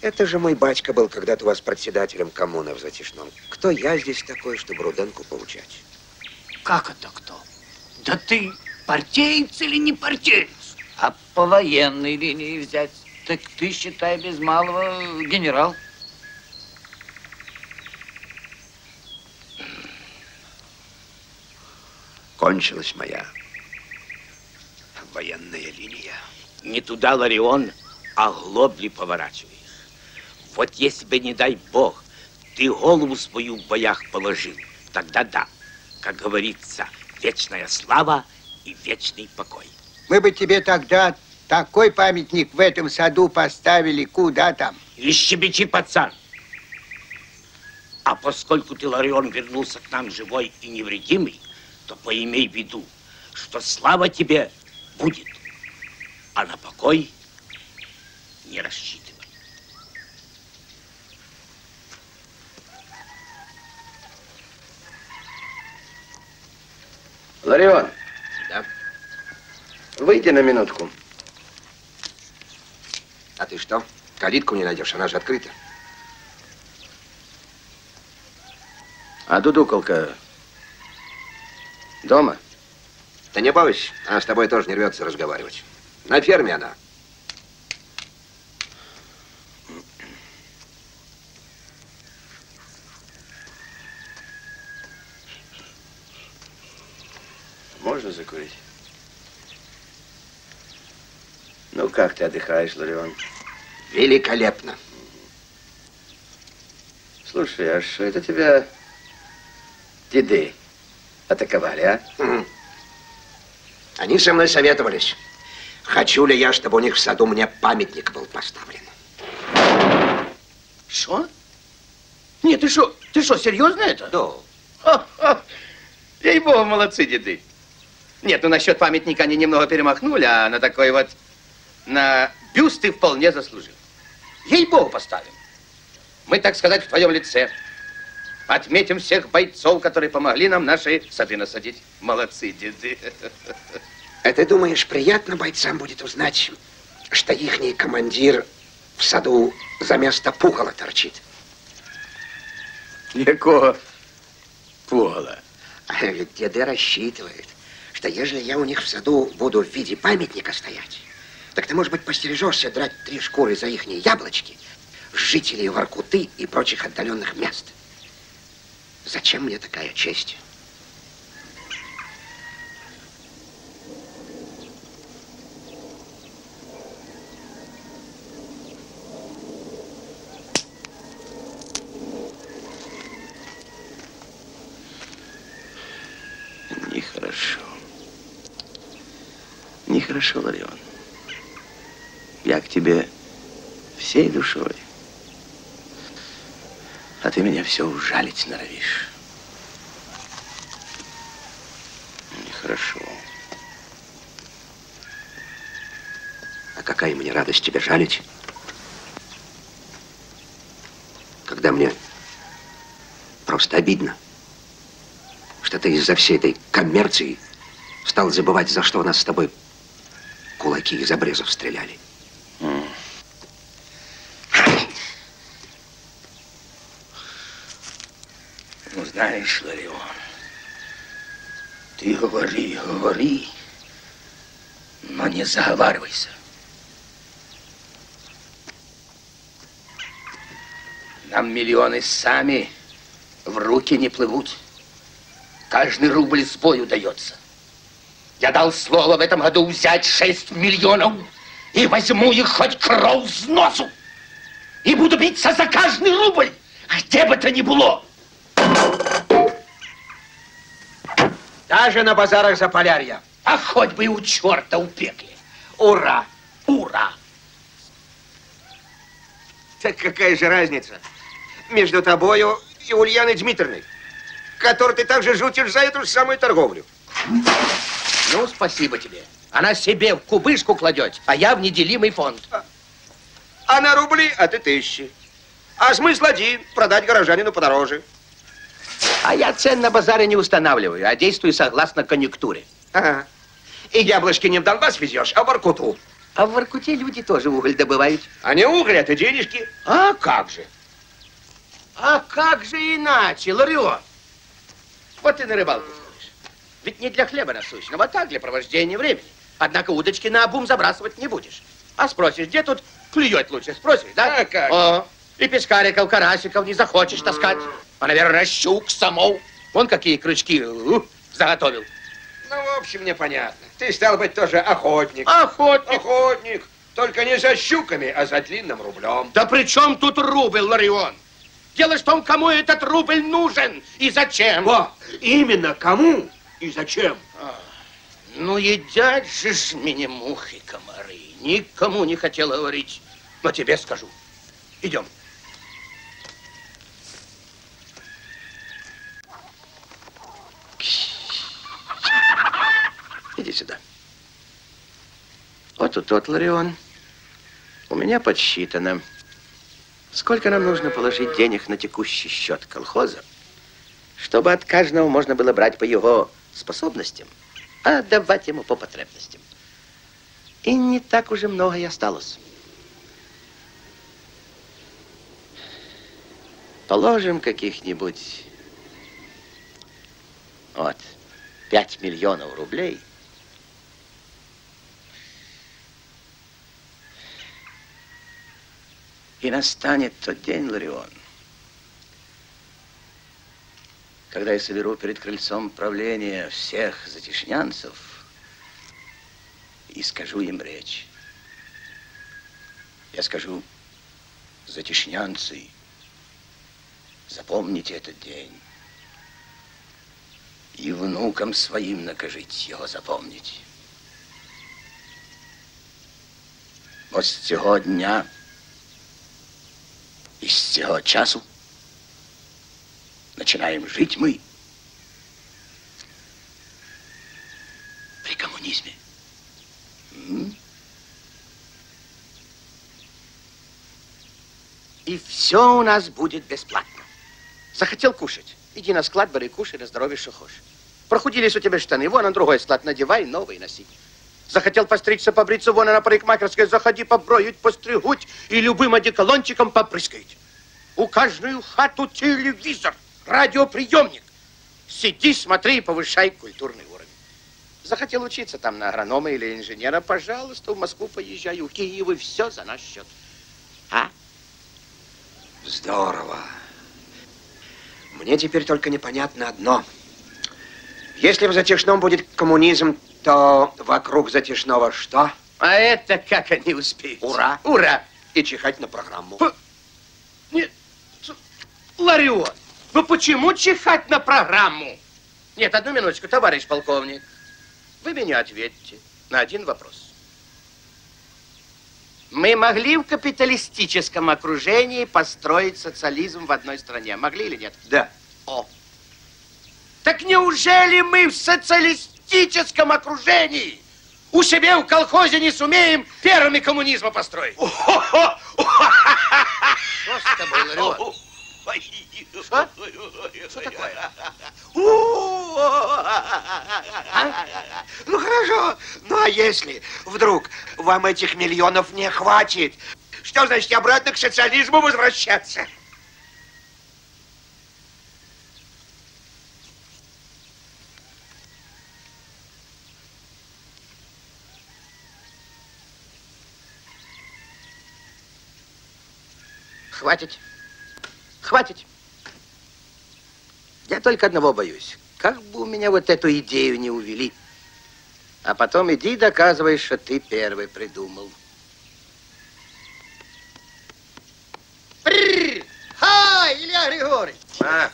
Это же мой батька был когда-то у вас председателем коммуны в Затишном. Кто я здесь такой, чтобы Руденку получать? Как это кто? Да ты партиец или не партиец? А по военной линии взять? Так ты, считай, без малого генерал. Кончилась моя военная линия. Не туда, Ларион, а глобли поворачивай. Вот если бы, не дай бог, ты голову свою в боях положил, тогда да, как говорится, вечная слава и вечный покой. Мы бы тебе тогда такой памятник в этом саду поставили, куда там? И щебечи, пацан. А поскольку ты, Ларион, вернулся к нам живой и невредимый, то поимей в виду, что слава тебе будет, а на покой не рассчитывай. Ларион, да? Выйди на минутку. А ты что, калитку не найдешь? Она же открыта. А Дудукалка дома? Да не бойся, она с тобой тоже не рвется разговаривать. На ферме она. Можно закурить? Ну, как ты отдыхаешь, Ларион? Великолепно. Слушай, а что это тебя деды атаковали, а? Они со мной советовались. Хочу ли я, чтобы у них в саду мне памятник был поставлен? Что? Нет, ты что? Ты что, серьезно это? Да. Ха-ха. Ей-богу, молодцы деды. Нет, ну насчет памятника они немного перемахнули, а на такой вот, на бюст ты вполне заслужил. Ей-богу, поставим. Мы, так сказать, в твоем лице отметим всех бойцов, которые помогли нам наши сады насадить. Молодцы, деды. А ты думаешь, приятно бойцам будет узнать, что ихний командир в саду за место пугала торчит? Какого пугала? А ведь деды рассчитывают, что если я у них в саду буду в виде памятника стоять, так ты, может быть, постережешься драть 3 шкуры за ихние яблочки жителей Воркуты и прочих отдаленных мест. Зачем мне такая честь? Нехорошо. Нехорошо, Ларион. Я к тебе всей душой, а ты меня все ужалить норовишь. Нехорошо. А какая мне радость тебя жалить, когда мне просто обидно, что ты из-за всей этой коммерции стал забывать, за что у нас с тобой кулаки из обрезов стреляли. Ну, знаешь, Ларион, ты говори, говори, но не заговаривайся. Нам миллионы сами в руки не плывут. Каждый рубль с бою дается. Я дал слово в этом году взять 6 миллионов и возьму их хоть кров с носу. И буду биться за каждый рубль, где бы то ни было. Даже на базарах Заполярья. А хоть бы и у черта упекли. Ура, ура. Так какая же разница между тобою и Ульяной Дмитриевной, которой ты также жутишь за эту же самую торговлю? Ну, спасибо тебе. Она себе в кубышку кладет, а я в неделимый фонд. Она рубли, а ты 1000. А смысл один – продать горожанину подороже. А я цен на базаре не устанавливаю, а действую согласно конъюнктуре. Ага. И яблочки не в Донбасс везешь, а в Воркуту. А в Воркуте люди тоже уголь добывают. А не уголь, это денежки. А как же? А как же иначе, Ларион? Вот ты на рыбалку ходишь. Ведь не для хлеба насущного, а так для провождения времени. Однако удочки наобум забрасывать не будешь. А спросишь, где тут клюет лучше? Спросишь, да? А как? О, и пескариков, карасиков не захочешь таскать. А, наверное, щук самов. Вон какие крючки заготовил. Ну, в общем, мне понятно. Ты, стал быть, тоже охотник. Охотник? Охотник. Только не за щуками, а за длинным рублем. Да при чем тут рубль, Ларион? Дело в том, кому этот рубль нужен и зачем. Во, именно кому и зачем. А, ну, едят же ж меня мухи, комары. Никому не хотела говорить, но тебе скажу. Идем. Иди сюда. Вот тут, Ларион, у меня подсчитано, сколько нам нужно положить денег на текущий счет колхоза, чтобы от каждого можно было брать по его способностям, а отдавать ему по потребностям. И не так уже много и осталось. Положим каких-нибудь, вот, 5 миллионов рублей. И настанет тот день, Ларион, когда я соберу перед крыльцом правления всех затишнянцев и скажу им речь. Я скажу: затишнянцы, запомните этот день и внукам своим накажите его запомнить. Вот с сего дня и с сего часу начинаем жить мы при коммунизме. И все у нас будет бесплатно. Захотел кушать? Иди на склад, бери, кушай, на здоровье, что хочешь. Прохудились у тебя штаны, вон на другой склад надевай, новый носи. Захотел постричься, побриться, вон она парикмахерская, заходи, поброют, постригут и любым одеколончиком попрыскают. У каждую хату телевизор, радиоприемник. Сиди, смотри и повышай культурный уровень. Захотел учиться там на агронома или инженера, пожалуйста, в Москву поезжай, у Киева, все за наш счет. А? Здорово. Мне теперь только непонятно одно. Если в Затишном будет коммунизм, то вокруг Затишного что? А это как они успеют? Ура! Ура! И чихать на программу. Нет, Ларион, ну почему чихать на программу? Нет, одну минуточку, товарищ полковник. Вы меня ответьте на один вопрос. Мы могли в капиталистическом окружении построить социализм в одной стране? Могли или нет? Да. О! Так неужели мы в социалистическом окружении у себя в колхозе не сумеем первыми коммунизма построить? Что с тобой, Ларион? Что? Что такое? А? Ну хорошо, ну а если вдруг вам этих миллионов не хватит, что значит обратно к социализму возвращаться? Хватит. Хватит. Я только одного боюсь. Как бы у меня вот эту идею не увели. А потом иди доказывай, что ты первый придумал. Ха, Илья Григорьевич! А?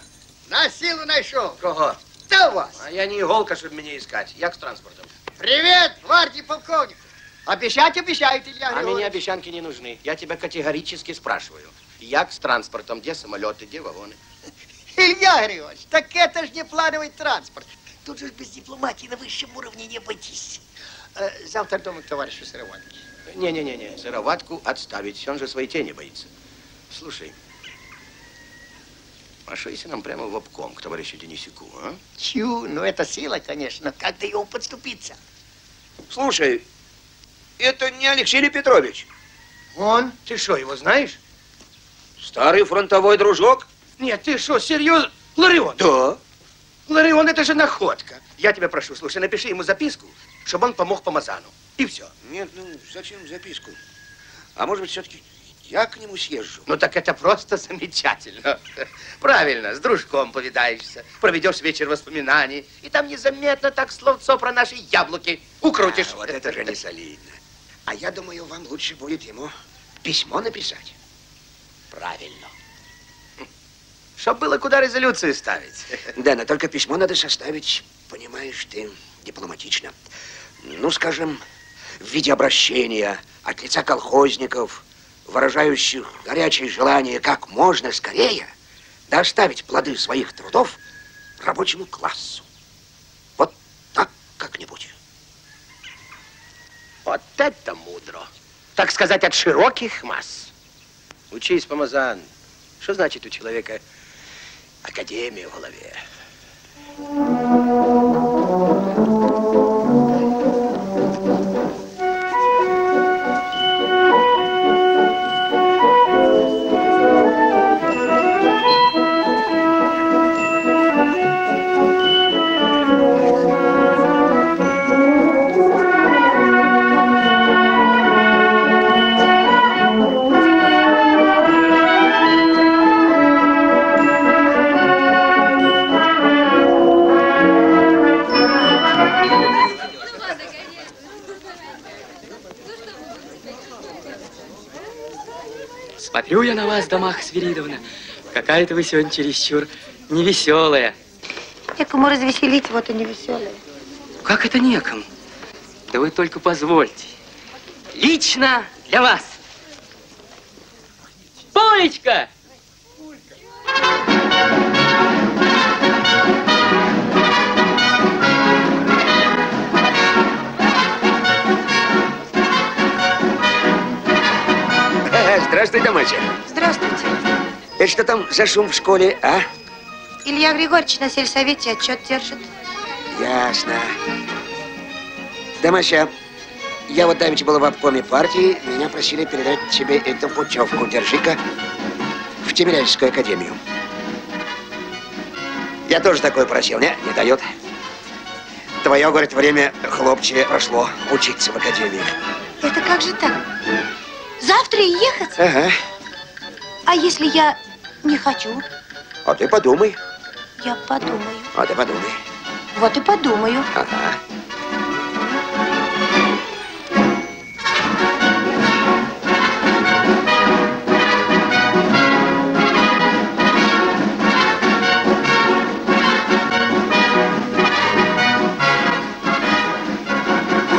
На силу нашел. Кого? Да вас. А я не иголка, чтобы меня искать. Я к транспорту. Привет, гвардии полковник. Обещать обещаете, Илья Григорьевич. А мне обещанки не нужны. Я тебя категорически спрашиваю. Як с транспортом, где самолеты, где вагоны? Илья Григорьевич, так это же не плановый транспорт. Тут же без дипломатии на высшем уровне не обойтись. Завтра дома к товарищу Сыроватке. Не-не-не, Сыроватку отставить, он же своей тени боится. Слушай, а что если нам прямо в обком к товарищу Денисюку, а? Чу, ну это сила, конечно, как до его подступиться. Слушай, Это не Алексей ли Петрович? Он? Ты что, его знаешь? Старый фронтовой дружок? Нет, ты что, серьезно? Ларион? Да. Ларион, это же находка. Я тебя прошу, слушай, напиши ему записку, чтобы он помог Помазану. И все. Нет, ну зачем записку? А может быть, все-таки я к нему съезжу? Ну так это просто замечательно. Правильно, с дружком повидаешься, проведешь вечер воспоминаний, и там незаметно так словцо про наши яблоки укрутишь. А, вот это же не солидно. А я думаю, вам лучше будет ему письмо написать. Правильно. Чтоб было куда резолюцию ставить. Да, но только письмо надо составить, понимаешь ты, дипломатично. Ну, скажем, в виде обращения от лица колхозников, выражающих горячее желание как можно скорее доставить плоды своих трудов рабочему классу. Вот так как-нибудь. Вот это мудро. Так сказать, от широких масс. Учись, Помазан. Что значит у человека академия в голове? Смотрю я на вас, Домаха Свиридовна, какая-то вы сегодня чересчур невеселая. Некому развеселить, вот и невеселая. Как это некому? Да вы только позвольте. Лично для вас. Полечка! Здравствуй, Домача. Здравствуйте. Это что там за шум в школе, а? Илья Григорьевич на сельсовете отчет держит. Ясно. Домача, я вот давеча была в обкоме партии, меня просили передать тебе эту путевку. Держи-ка, в Тимирязевскую академию. Я тоже такое просил, не дает. Твое, говорит, время, хлопче, прошло учиться в академии. Это как же так? Завтра и ехать? Ага. А если я не хочу? А ты подумай. Я подумаю. А ты подумай. Вот и подумаю. Ага.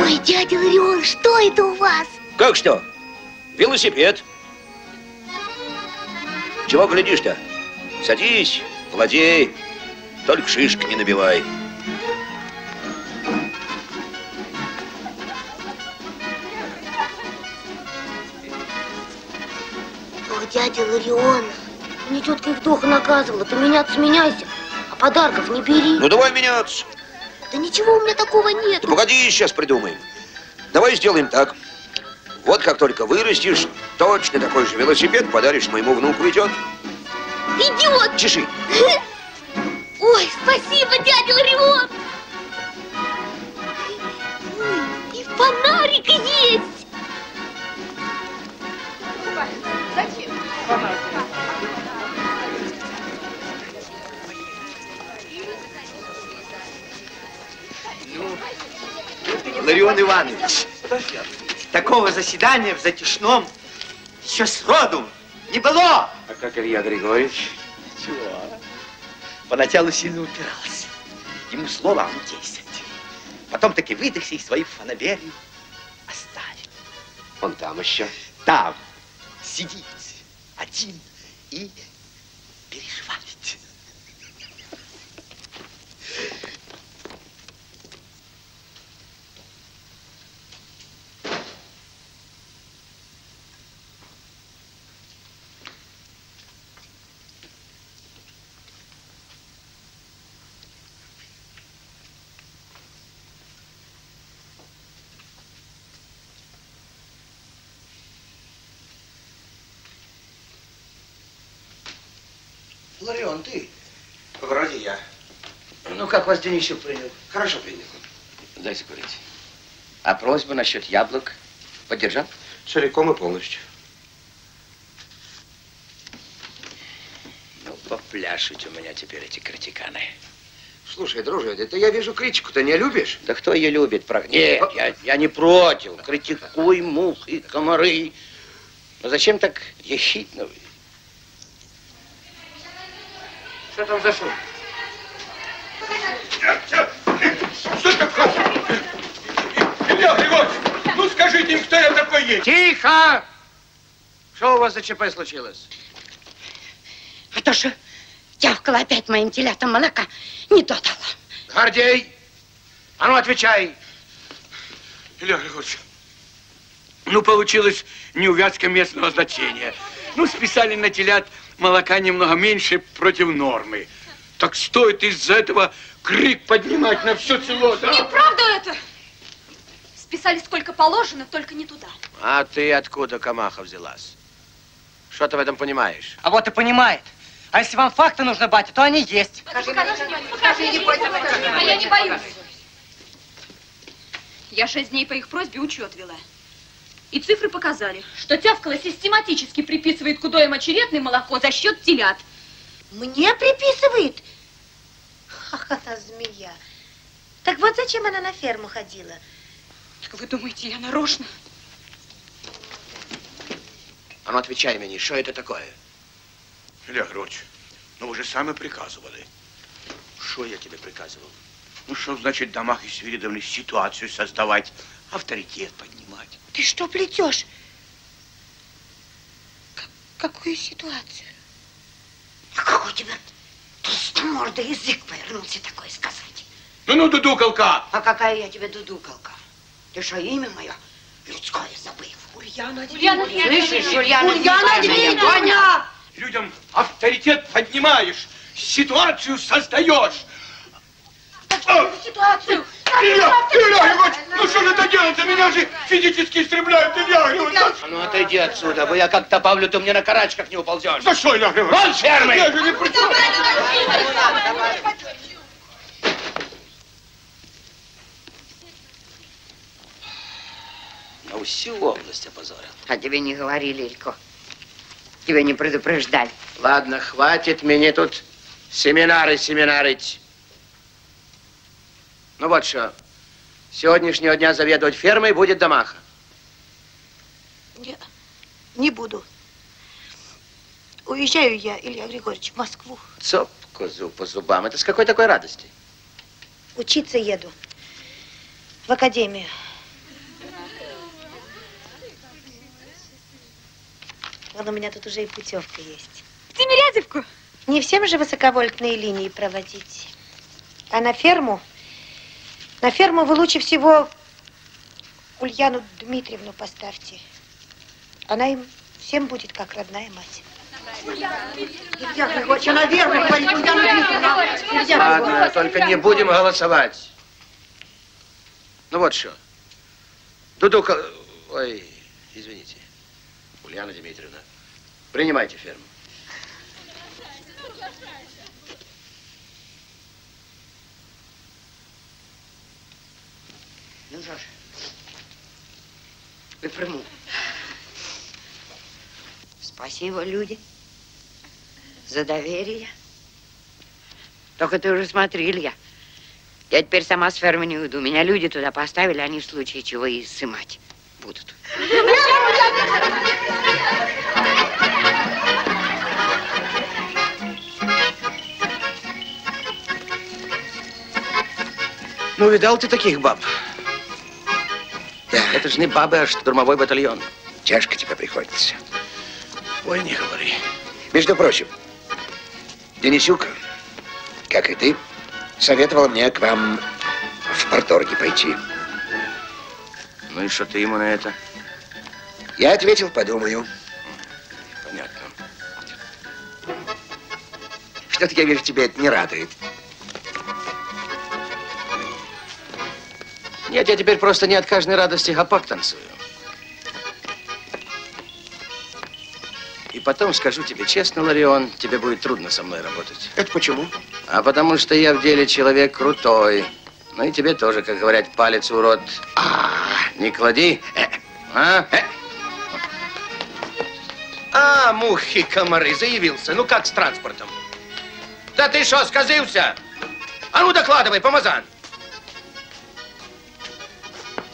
Ой, дядя Ларион, что это у вас? Как что? Велосипед. Чего глядишь-то? Садись, владей, только шишки не набивай. Ох, дядя Ларион, мне тетка Евдоха наказывала, ты меняться меняйся, а подарков не бери. Ну давай меняться. Да ничего у меня такого нет. Да погоди, сейчас придумаем. Давай сделаем так. Вот как только вырастешь, точно такой же велосипед подаришь моему внуку, идет? Идиот! Чеши! Ой, спасибо, дядя Ларион! И фонарик есть! Зачем? Ну, Ларион Иванович, такого заседания в Затишном еще сроду не было. А как Илья Григорьевич? Ничего. Поначалу сильно упирался. Ему слово он 10. Потом таки выдохся и свою фанаберию оставил. Он там еще? Там. Сидит один и переживает. Ларион, ты? Вроде я. Ну, как вас Денисюк принял? Хорошо принял. Дайте курить. А просьба насчет яблок поддержал? Целиком и полностью. Ну, попляшут у меня теперь эти критиканы. Слушай, дружи, это я вижу, критику-то не любишь? Да кто ее любит? Нет, я не против. Критикуй, мух и комары. Но зачем так ехидно вы? Что там за шум? Что такое? Илья Григорьевич, ну скажите им, кто я такой есть. Тихо! Что у вас за ЧП случилось? А то что Тявкало опять моим телятам молока не додала. Гордей, а ну отвечай. Илья Григорьевич, ну получилось неувязка местного значения. Ну списали на телят молока немного меньше против нормы. Так стоит из-за этого крик поднимать на все село, да? Неправда это! Списали сколько положено, только не туда. А ты откуда, Камаха, взялась? Что ты в этом понимаешь? А вот и понимает. А если вам факты нужны, батя, то они есть. Покажи, не бойся, а я не боюсь. Я 6 дней по их просьбе учет вела. И цифры показали, что Тявкало систематически приписывает кудоем очередное молоко за счет телят. Мне приписывает? Ха-ха-ха, змея. Так вот зачем она на ферму ходила? Так вы думаете, я нарочно? А ну отвечай мне, что это такое? Илья Григорьевич, ну вы же сами приказывали. Что я тебе приказывал? Ну что значит Домахе Свиридовне ситуацию создавать, авторитет поднимать? Ты что плетешь? Какую ситуацию? А как у тебя толстомордый язык повернулся такой сказать? Ну, дудукалка! А какая я тебе дудукалка? Ты что, имя мое людское забыл? Ульяна Дмитриевна! Слышишь, Ульяна Дмитриевна! Людям авторитет поднимаешь, ситуацию создаешь. Так ситуацию? Илья, ну что же это делается? Меня же физически истребляют, Илья Григорьевич. Ну отойди отсюда, я как добавлю, ты мне на карачках не уползешь. За что, Илья Григорьевич? Вон фермы! Я же не причем. На всю область опозорил. А тебе не говорили, Илько. Тебя не предупреждали. Ладно, хватит мне тут семинарить. Ну вот что, с сегодняшнего дня заведовать фермой будет Домаха. Не буду. Уезжаю я, Илья Григорьевич, в Москву. Цоп козу по зубам. Это с какой такой радости? Учиться еду. В академию. Вон у меня тут уже и путевка есть. В Тимирязевку? Не всем же высоковольтные линии проводить. А на ферму? На ферму вы лучше всего Ульяну Дмитриевну поставьте. Она им всем будет как родная мать. Ладно, только не будем голосовать. Ну вот что. Дудука... Ой, извините. Ульяна Дмитриевна, принимайте ферму. Ну что ж, вы приму. Спасибо, люди, за доверие. Только ты уже смотри, Илья. Я теперь сама с фермы не уйду. Меня люди туда поставили, они в случае чего и сымать будут. Ну, видал ты таких баб? Да. Это же не бабы, а штурмовой батальон. Тяжко тебе приходится. Ой, не говори. Между прочим, Денисюк, как и ты, советовал мне к вам в парторги пойти. Ну и что ты ему на это? Я ответил, подумаю. Понятно. Что-то я вижу, тебя это не радует. Нет, я теперь просто не от каждой радости гопак танцую. И потом, скажу тебе честно, Ларион, тебе будет трудно со мной работать. Это почему? А потому что я в деле человек крутой. Ну и тебе тоже, как говорят, палец в рот. Не клади. А, мухи, комары, заявился. Ну как с транспортом? Да ты что, сказился? А ну докладывай, помазан.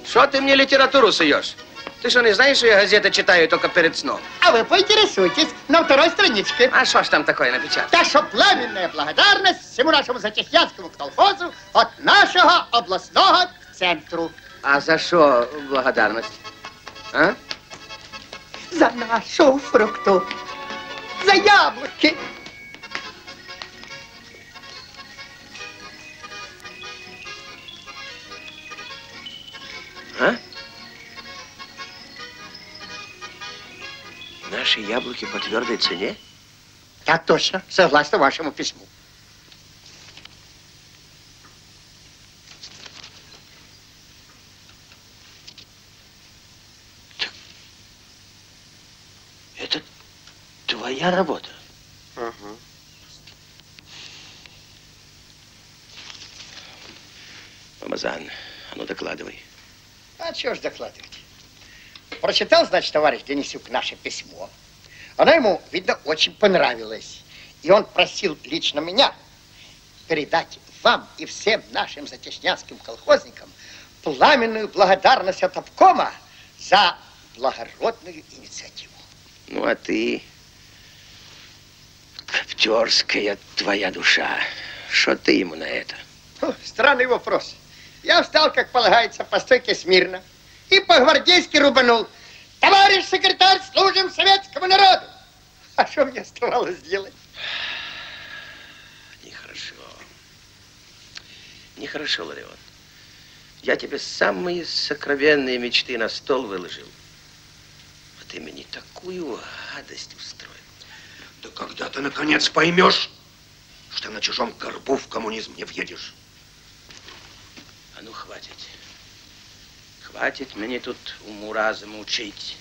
Что ты мне литературу суешь? Ты что, не знаешь, что я газеты читаю только перед сном? А вы поинтересуйтесь на второй страничке. А что ж там такое напечатано? Да что пламенная благодарность всему нашему Затишьянскому колхозу от нашего областного к центру. А за что благодарность? А? За нашу фрукту. За яблоки. А? Наши яблоки по твердой цене? Так точно, согласно вашему письму. Так. Это твоя работа? Угу. Мамазан, а ну докладывай. А чего ж докладывать? Прочитал, значит, товарищ Денисюк наше письмо. Оно ему, видно, очень понравилось. И он просил лично меня передать вам и всем нашим затишнянским колхозникам пламенную благодарность от обкома за благородную инициативу. Ну, а ты, коптерская твоя душа, что ты ему на это? Фу, странный вопрос. Я встал, как полагается, по стойке смирно и по-гвардейски рубанул. Товарищ секретарь, служим советскому народу! А что мне оставалось делать? Нехорошо. Нехорошо, Ларион. Я тебе самые сокровенные мечты на стол выложил. А ты мне такую гадость устроил. Да когда ты, наконец, поймешь, что на чужом горбу в коммунизм не въедешь? А ну, хватит. Хватит мне тут уму-разуму учить.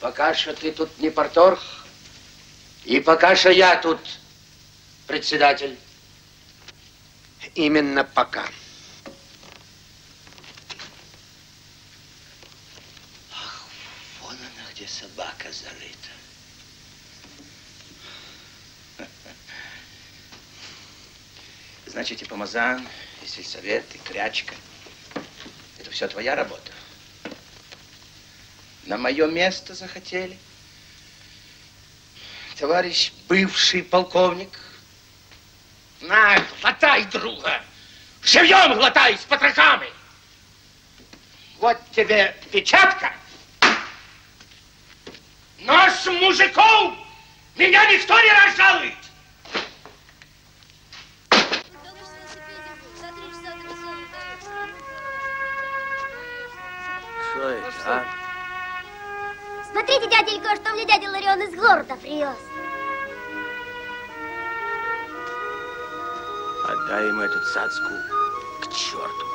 Пока что ты тут не парторг, и пока что я тут председатель. Именно пока. Ах, вон она, где собака зарыта. Значит, и помазан, и сельсовет, и крячка. Это все твоя работа. На мое место захотели. Товарищ бывший полковник. На, глотай друга. Живьем глотай с потрохами. Вот тебе печатка. Но с мужиком меня никто не разжалует. А? Смотрите, дядя Илько, что мне дядя Ларион из города привез. Отдай ему эту цацку к черту.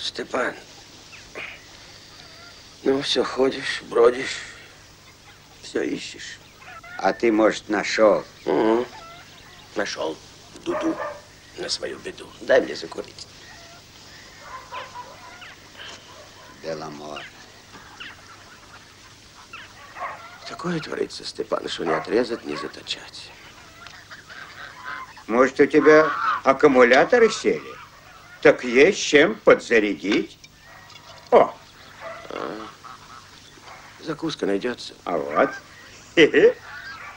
Степан, ну все ходишь, бродишь, все ищешь. А ты, может, нашел? Угу. Нашел дуду на свою беду. Дай мне закурить. Беломор. Такое творится, Степан, что не отрезать, не заточать. Может, у тебя аккумуляторы сели? Так есть чем подзарядить. О! Закуска найдется. А вот. Хе-хе.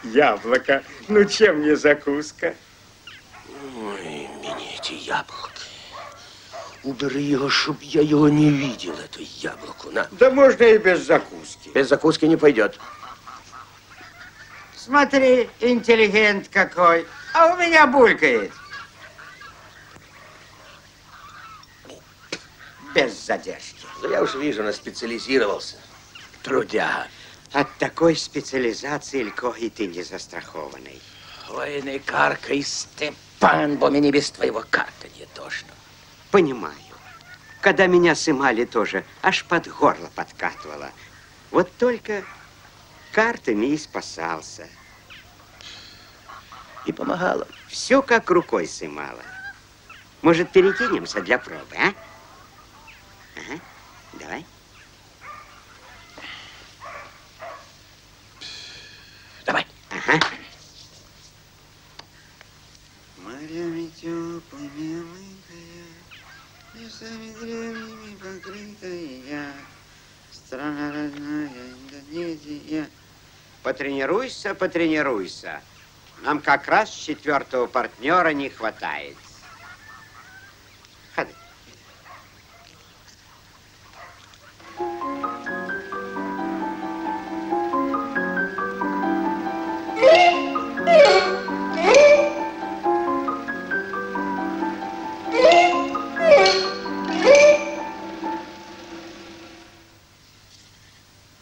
Яблоко. Ну, чем не закуска? Ой, мне эти яблоки. Убери его, чтоб я его не видел, это яблоко. На. Да можно и без закуски. Без закуски не пойдет. Смотри, интеллигент какой. А у меня булькает. Без задержки. Да я уж вижу, он специализировался. Трудяга. От такой специализации, Лько, и ты не застрахованный. Ой, не каркай, Степан, бо мне без твоего карта не тошно. Понимаю. Когда меня сымали тоже, аж под горло подкатывало. Вот только картами и спасался. И помогало. Все как рукой сымало. Может, перекинемся для пробы, а? Ага, давай. Давай. Ага. Морями теплыми мытая, лесами древними покрытая, страна родная Индонезия. Потренируйся, потренируйся. Нам как раз четвертого партнера не хватает. Ходи.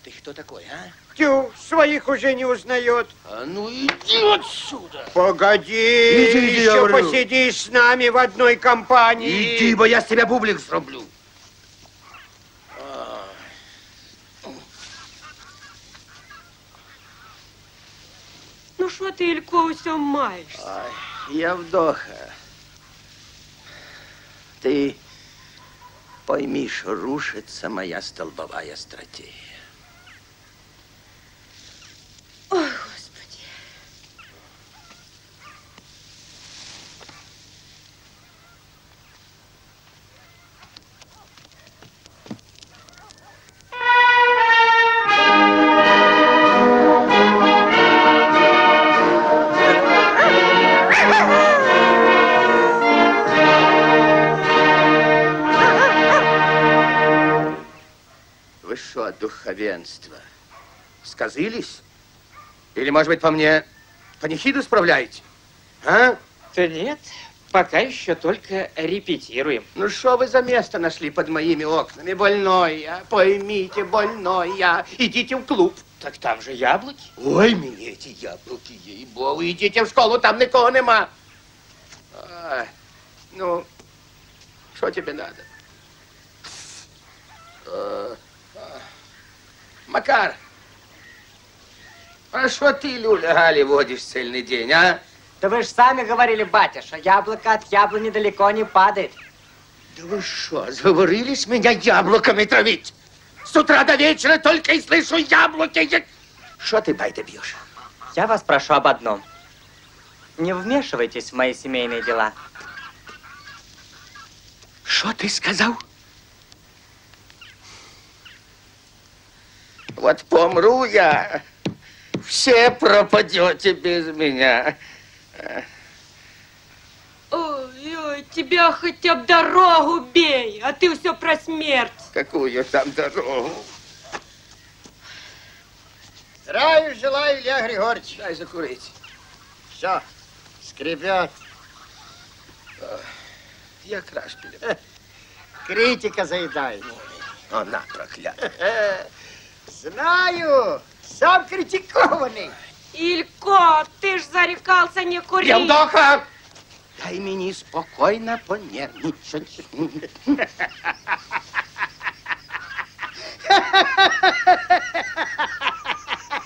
Ты кто такой, а? Тю, своих уже не узнает. А ну иди отсюда. Погоди, иди, еще посиди с нами в одной компании. Иди, бо я с тебя бублик срублю. Ну, что ты, Илько, все маешься? Евдоха, ты пойми, что рушится моя столбовая стратегия. Ой, Господи. Вы что, духовенство, сказились? Или, может быть, по мне панихиду справляете? А? Да нет, пока еще только репетируем. Ну, что вы за место нашли под моими окнами? Больной я, поймите, больной я. Идите в клуб. Так там же яблоки. Ой, мне эти яблоки, ей-богу. Идите в школу, там никого нема. А, ну, что тебе надо? Макар. А что ты, Люля, Гали, водишь цельный день, а? Да вы же сами говорили, батя, что яблоко от яблони далеко не падает. Да вы что, заговорились меня яблоками травить? С утра до вечера только и слышу яблоки. Что ты, байда, бьешь? Я вас прошу об одном. Не вмешивайтесь в мои семейные дела. Что ты сказал? Вот помру я. Все пропадете без меня. Ой-ой, тебя хотя бы дорогу бей, а ты все про смерть. Какую там дорогу? Здравия желаю, Илья Григорьевич. Дай закурить. Все, скребет. Я крашпилю. Критика заедает. Она проклятая. Знаю. Сам критикованный. Илько, ты ж зарекался не курить. Евдоха, Дай мне спокойно понервничать.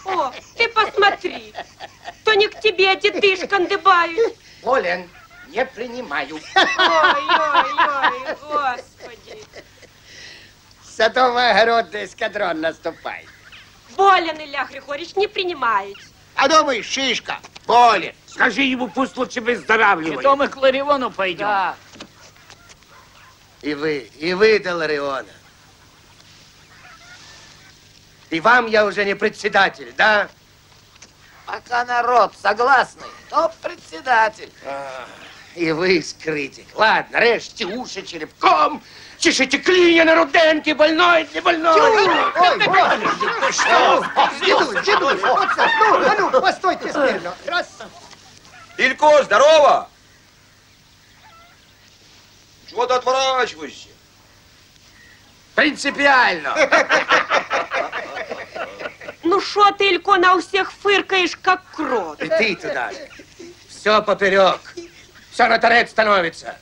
О, ты посмотри, то не к тебе эти дышканды бают. Болен, не принимаю. Ой-ой-ой, господи. Садовый огород эскадрон наступает. Болен, Илья Григорьевич, не принимает. А думаешь, шишка, болен. Скажи ему, пусть лучше выздоравливает. И то мы к Лариону пойдем. Да. И вы до Лариона. И вам я уже не председатель, да? Пока народ согласный, то председатель. А, и вы скрытик. Ладно, режьте уши черепком, чешите клинья на Руденке, больной, не больной. Ой, что? Дедуль, ну, постойте смирно. Раз. Илько, здорово! Чего ты отворачиваешься? Принципиально. Ну шо ты, Илько, на всех фыркаешь, как крот? И ты туда же. Все поперек. Все на торец становится.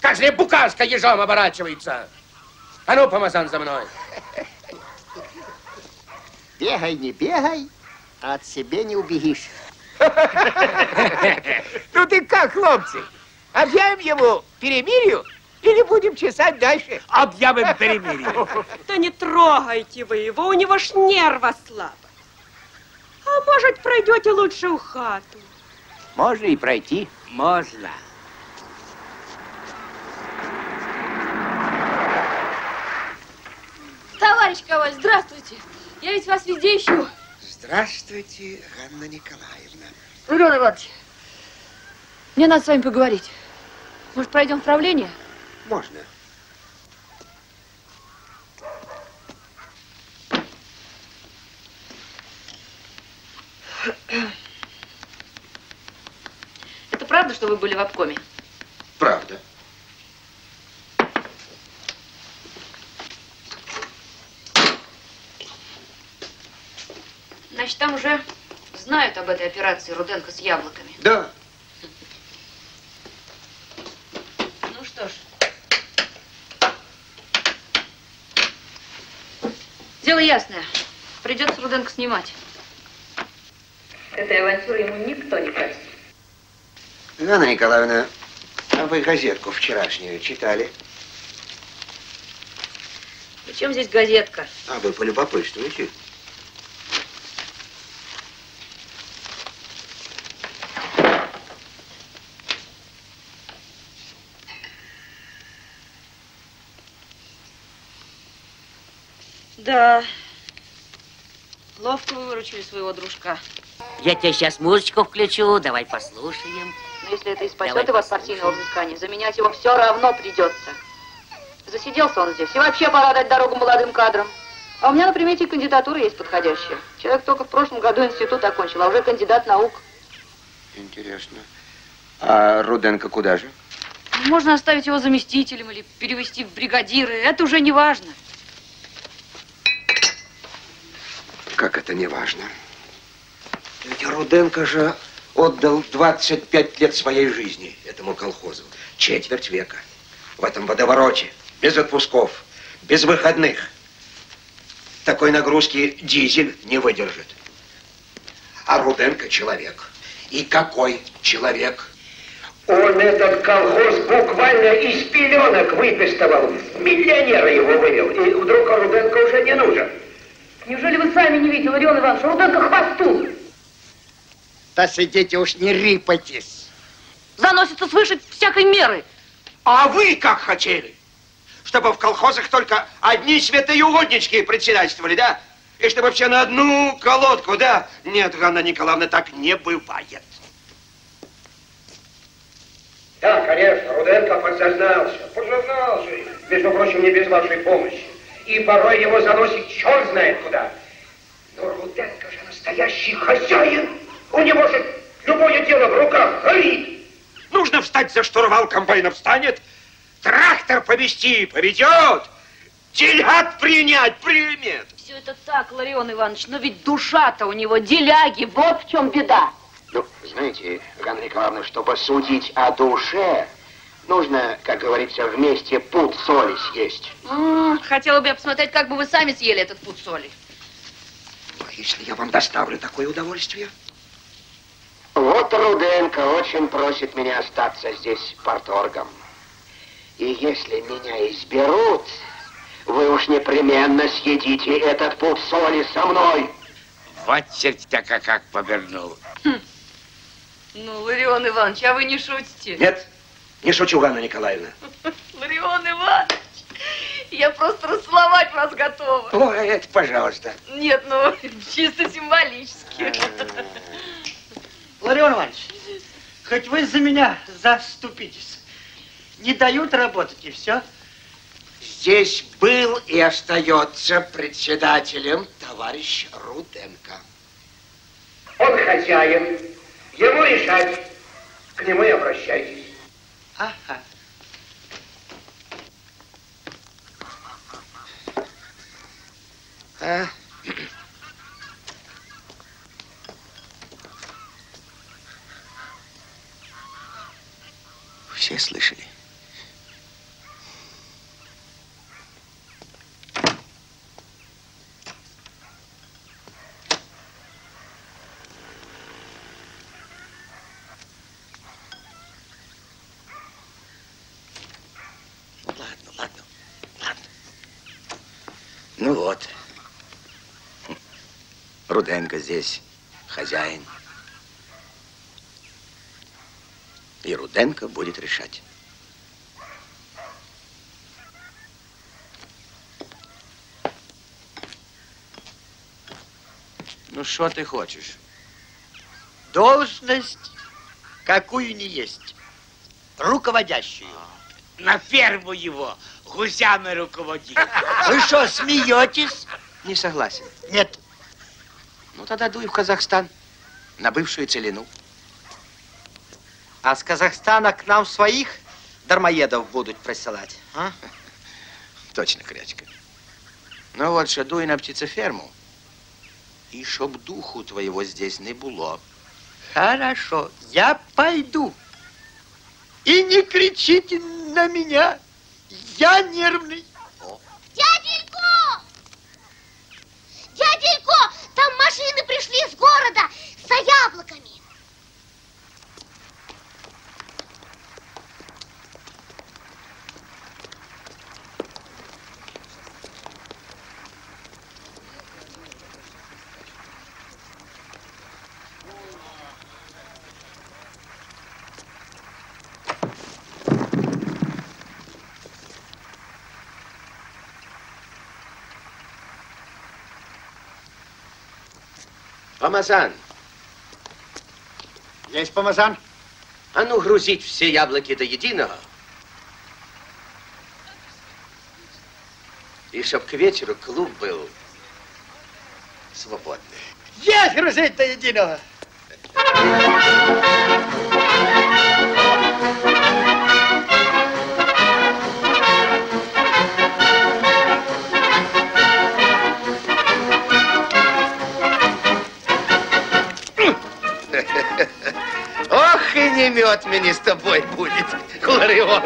Каждая букашка ежом оборачивается. А ну, помазан, за мной. Бегай, не бегай, а от себе не убегишь. Ну ты как, хлопцы? Объявим ему перемирию? Или будем чесать дальше? Объявим перемирие. Да не трогайте вы его, у него ж нерва слабо. А может, пройдете лучше в хату? Можно и пройти. Можно. Товарищ Коваль, здравствуйте. Я ведь вас везде ищу. Здравствуйте, Ганна Николаевна. Руден Иванович, мне надо с вами поговорить. Может, пройдем в правление? Можно. Это правда, что вы были в обкоме? Правда. Значит, там уже знают об этой операции Руденко с яблоками. Да. Ну что ж. Дело ясное. Придется Руденко снимать. Этой авантюры ему никто не простит. Ганна Николаевна, а вы газетку вчерашнюю читали? При чем здесь газетка? А вы полюбопытствуете? Да, ловко вы выручили своего дружка. Я тебе сейчас музычку включу, давай послушаем. Но если это и спасет его от партийного взыскания, заменять его все равно придется. Засиделся он здесь, и вообще пора дать дорогу молодым кадрам. А у меня на примете кандидатура есть подходящая. Человек только в прошлом году институт окончил, а уже кандидат наук. Интересно. А Руденко куда же? Можно оставить его заместителем или перевести в бригадиры, это уже не важно. Как это не важно? Ведь Руденко же отдал 25 лет своей жизни этому колхозу. Четверть века. В этом водовороте. Без отпусков. Без выходных. Такой нагрузки дизель не выдержит. А Руденко человек. И какой человек? Он этот колхоз буквально из пеленок выпестовал. Миллионера его вывел. И вдруг Руденко уже не нужен. Неужели вы сами не видели, Ларион Иванович, Руденко хвостун? Да сидите уж, не рыпайтесь. Заносится свыше всякой меры. А вы как хотели? Чтобы в колхозах только одни святые угоднички председательствовали, да? И чтобы все на одну колодку, да? Нет, Ганна Николаевна, так не бывает. Да, конечно, Руденко подсознался. Между прочим, не без вашей помощи. И порой его заносит черт знает куда. Но Руденко же настоящий хозяин. У него же любое дело в руках горит. Нужно встать за штурвал, комбайна встанет. Трактор повести поведет. Телят принять примет. Все это так, Ларион Иванович, но ведь душа-то у него деляги. Вот в чем беда. Ну, знаете, Ганна Николаевна, чтобы судить о душе, нужно, как говорится, вместе пуд соли съесть. Хотела бы я посмотреть, как бы вы сами съели этот пуд соли. Если я вам доставлю такое удовольствие. Вот Руденко очень просит меня остаться здесь парторгом. И если меня изберут, вы уж непременно съедите этот пуд соли со мной. Вот чертяка как повернул. Ну, Ларион Иванович, а вы не шутите? Нет, не шучу, Ганна Николаевна. Ларион Иванович, я просто расцеловать вас готова. Ой, это пожалуйста. Нет, ну, чисто символически. Ларион Иванович, хоть вы за меня заступитесь. Не дают работать, и все. Здесь был и остается председателем товарищ Руденко. Он хозяин. Ему решать. К нему и обращайтесь. Ага. Все слышали? Ладно. Ну вот. Руденко здесь хозяин. И Руденко будет решать. Ну, что ты хочешь? Должность, какую не есть. Руководящую. На ферму его гусями руководить. Вы что, смеетесь? Не согласен. Нет. Ну, тогда дуй в Казахстан. На бывшую целину. А с Казахстана к нам своих дармоедов будут присылать, а? Точно, Крячка. Ну вот, шадуй на птицеферму. И чтоб духу твоего здесь не было. Хорошо, я пойду. И не кричите на меня. Я нервный. О. Дяденько! Дяденько, там машины пришли из города за яблоками. Помазан. Есть помазан? А ну, грузить все яблоки до единого. И чтоб к вечеру клуб был свободный. Есть грузить до единого! Не мед мне с тобой будет, Ларион.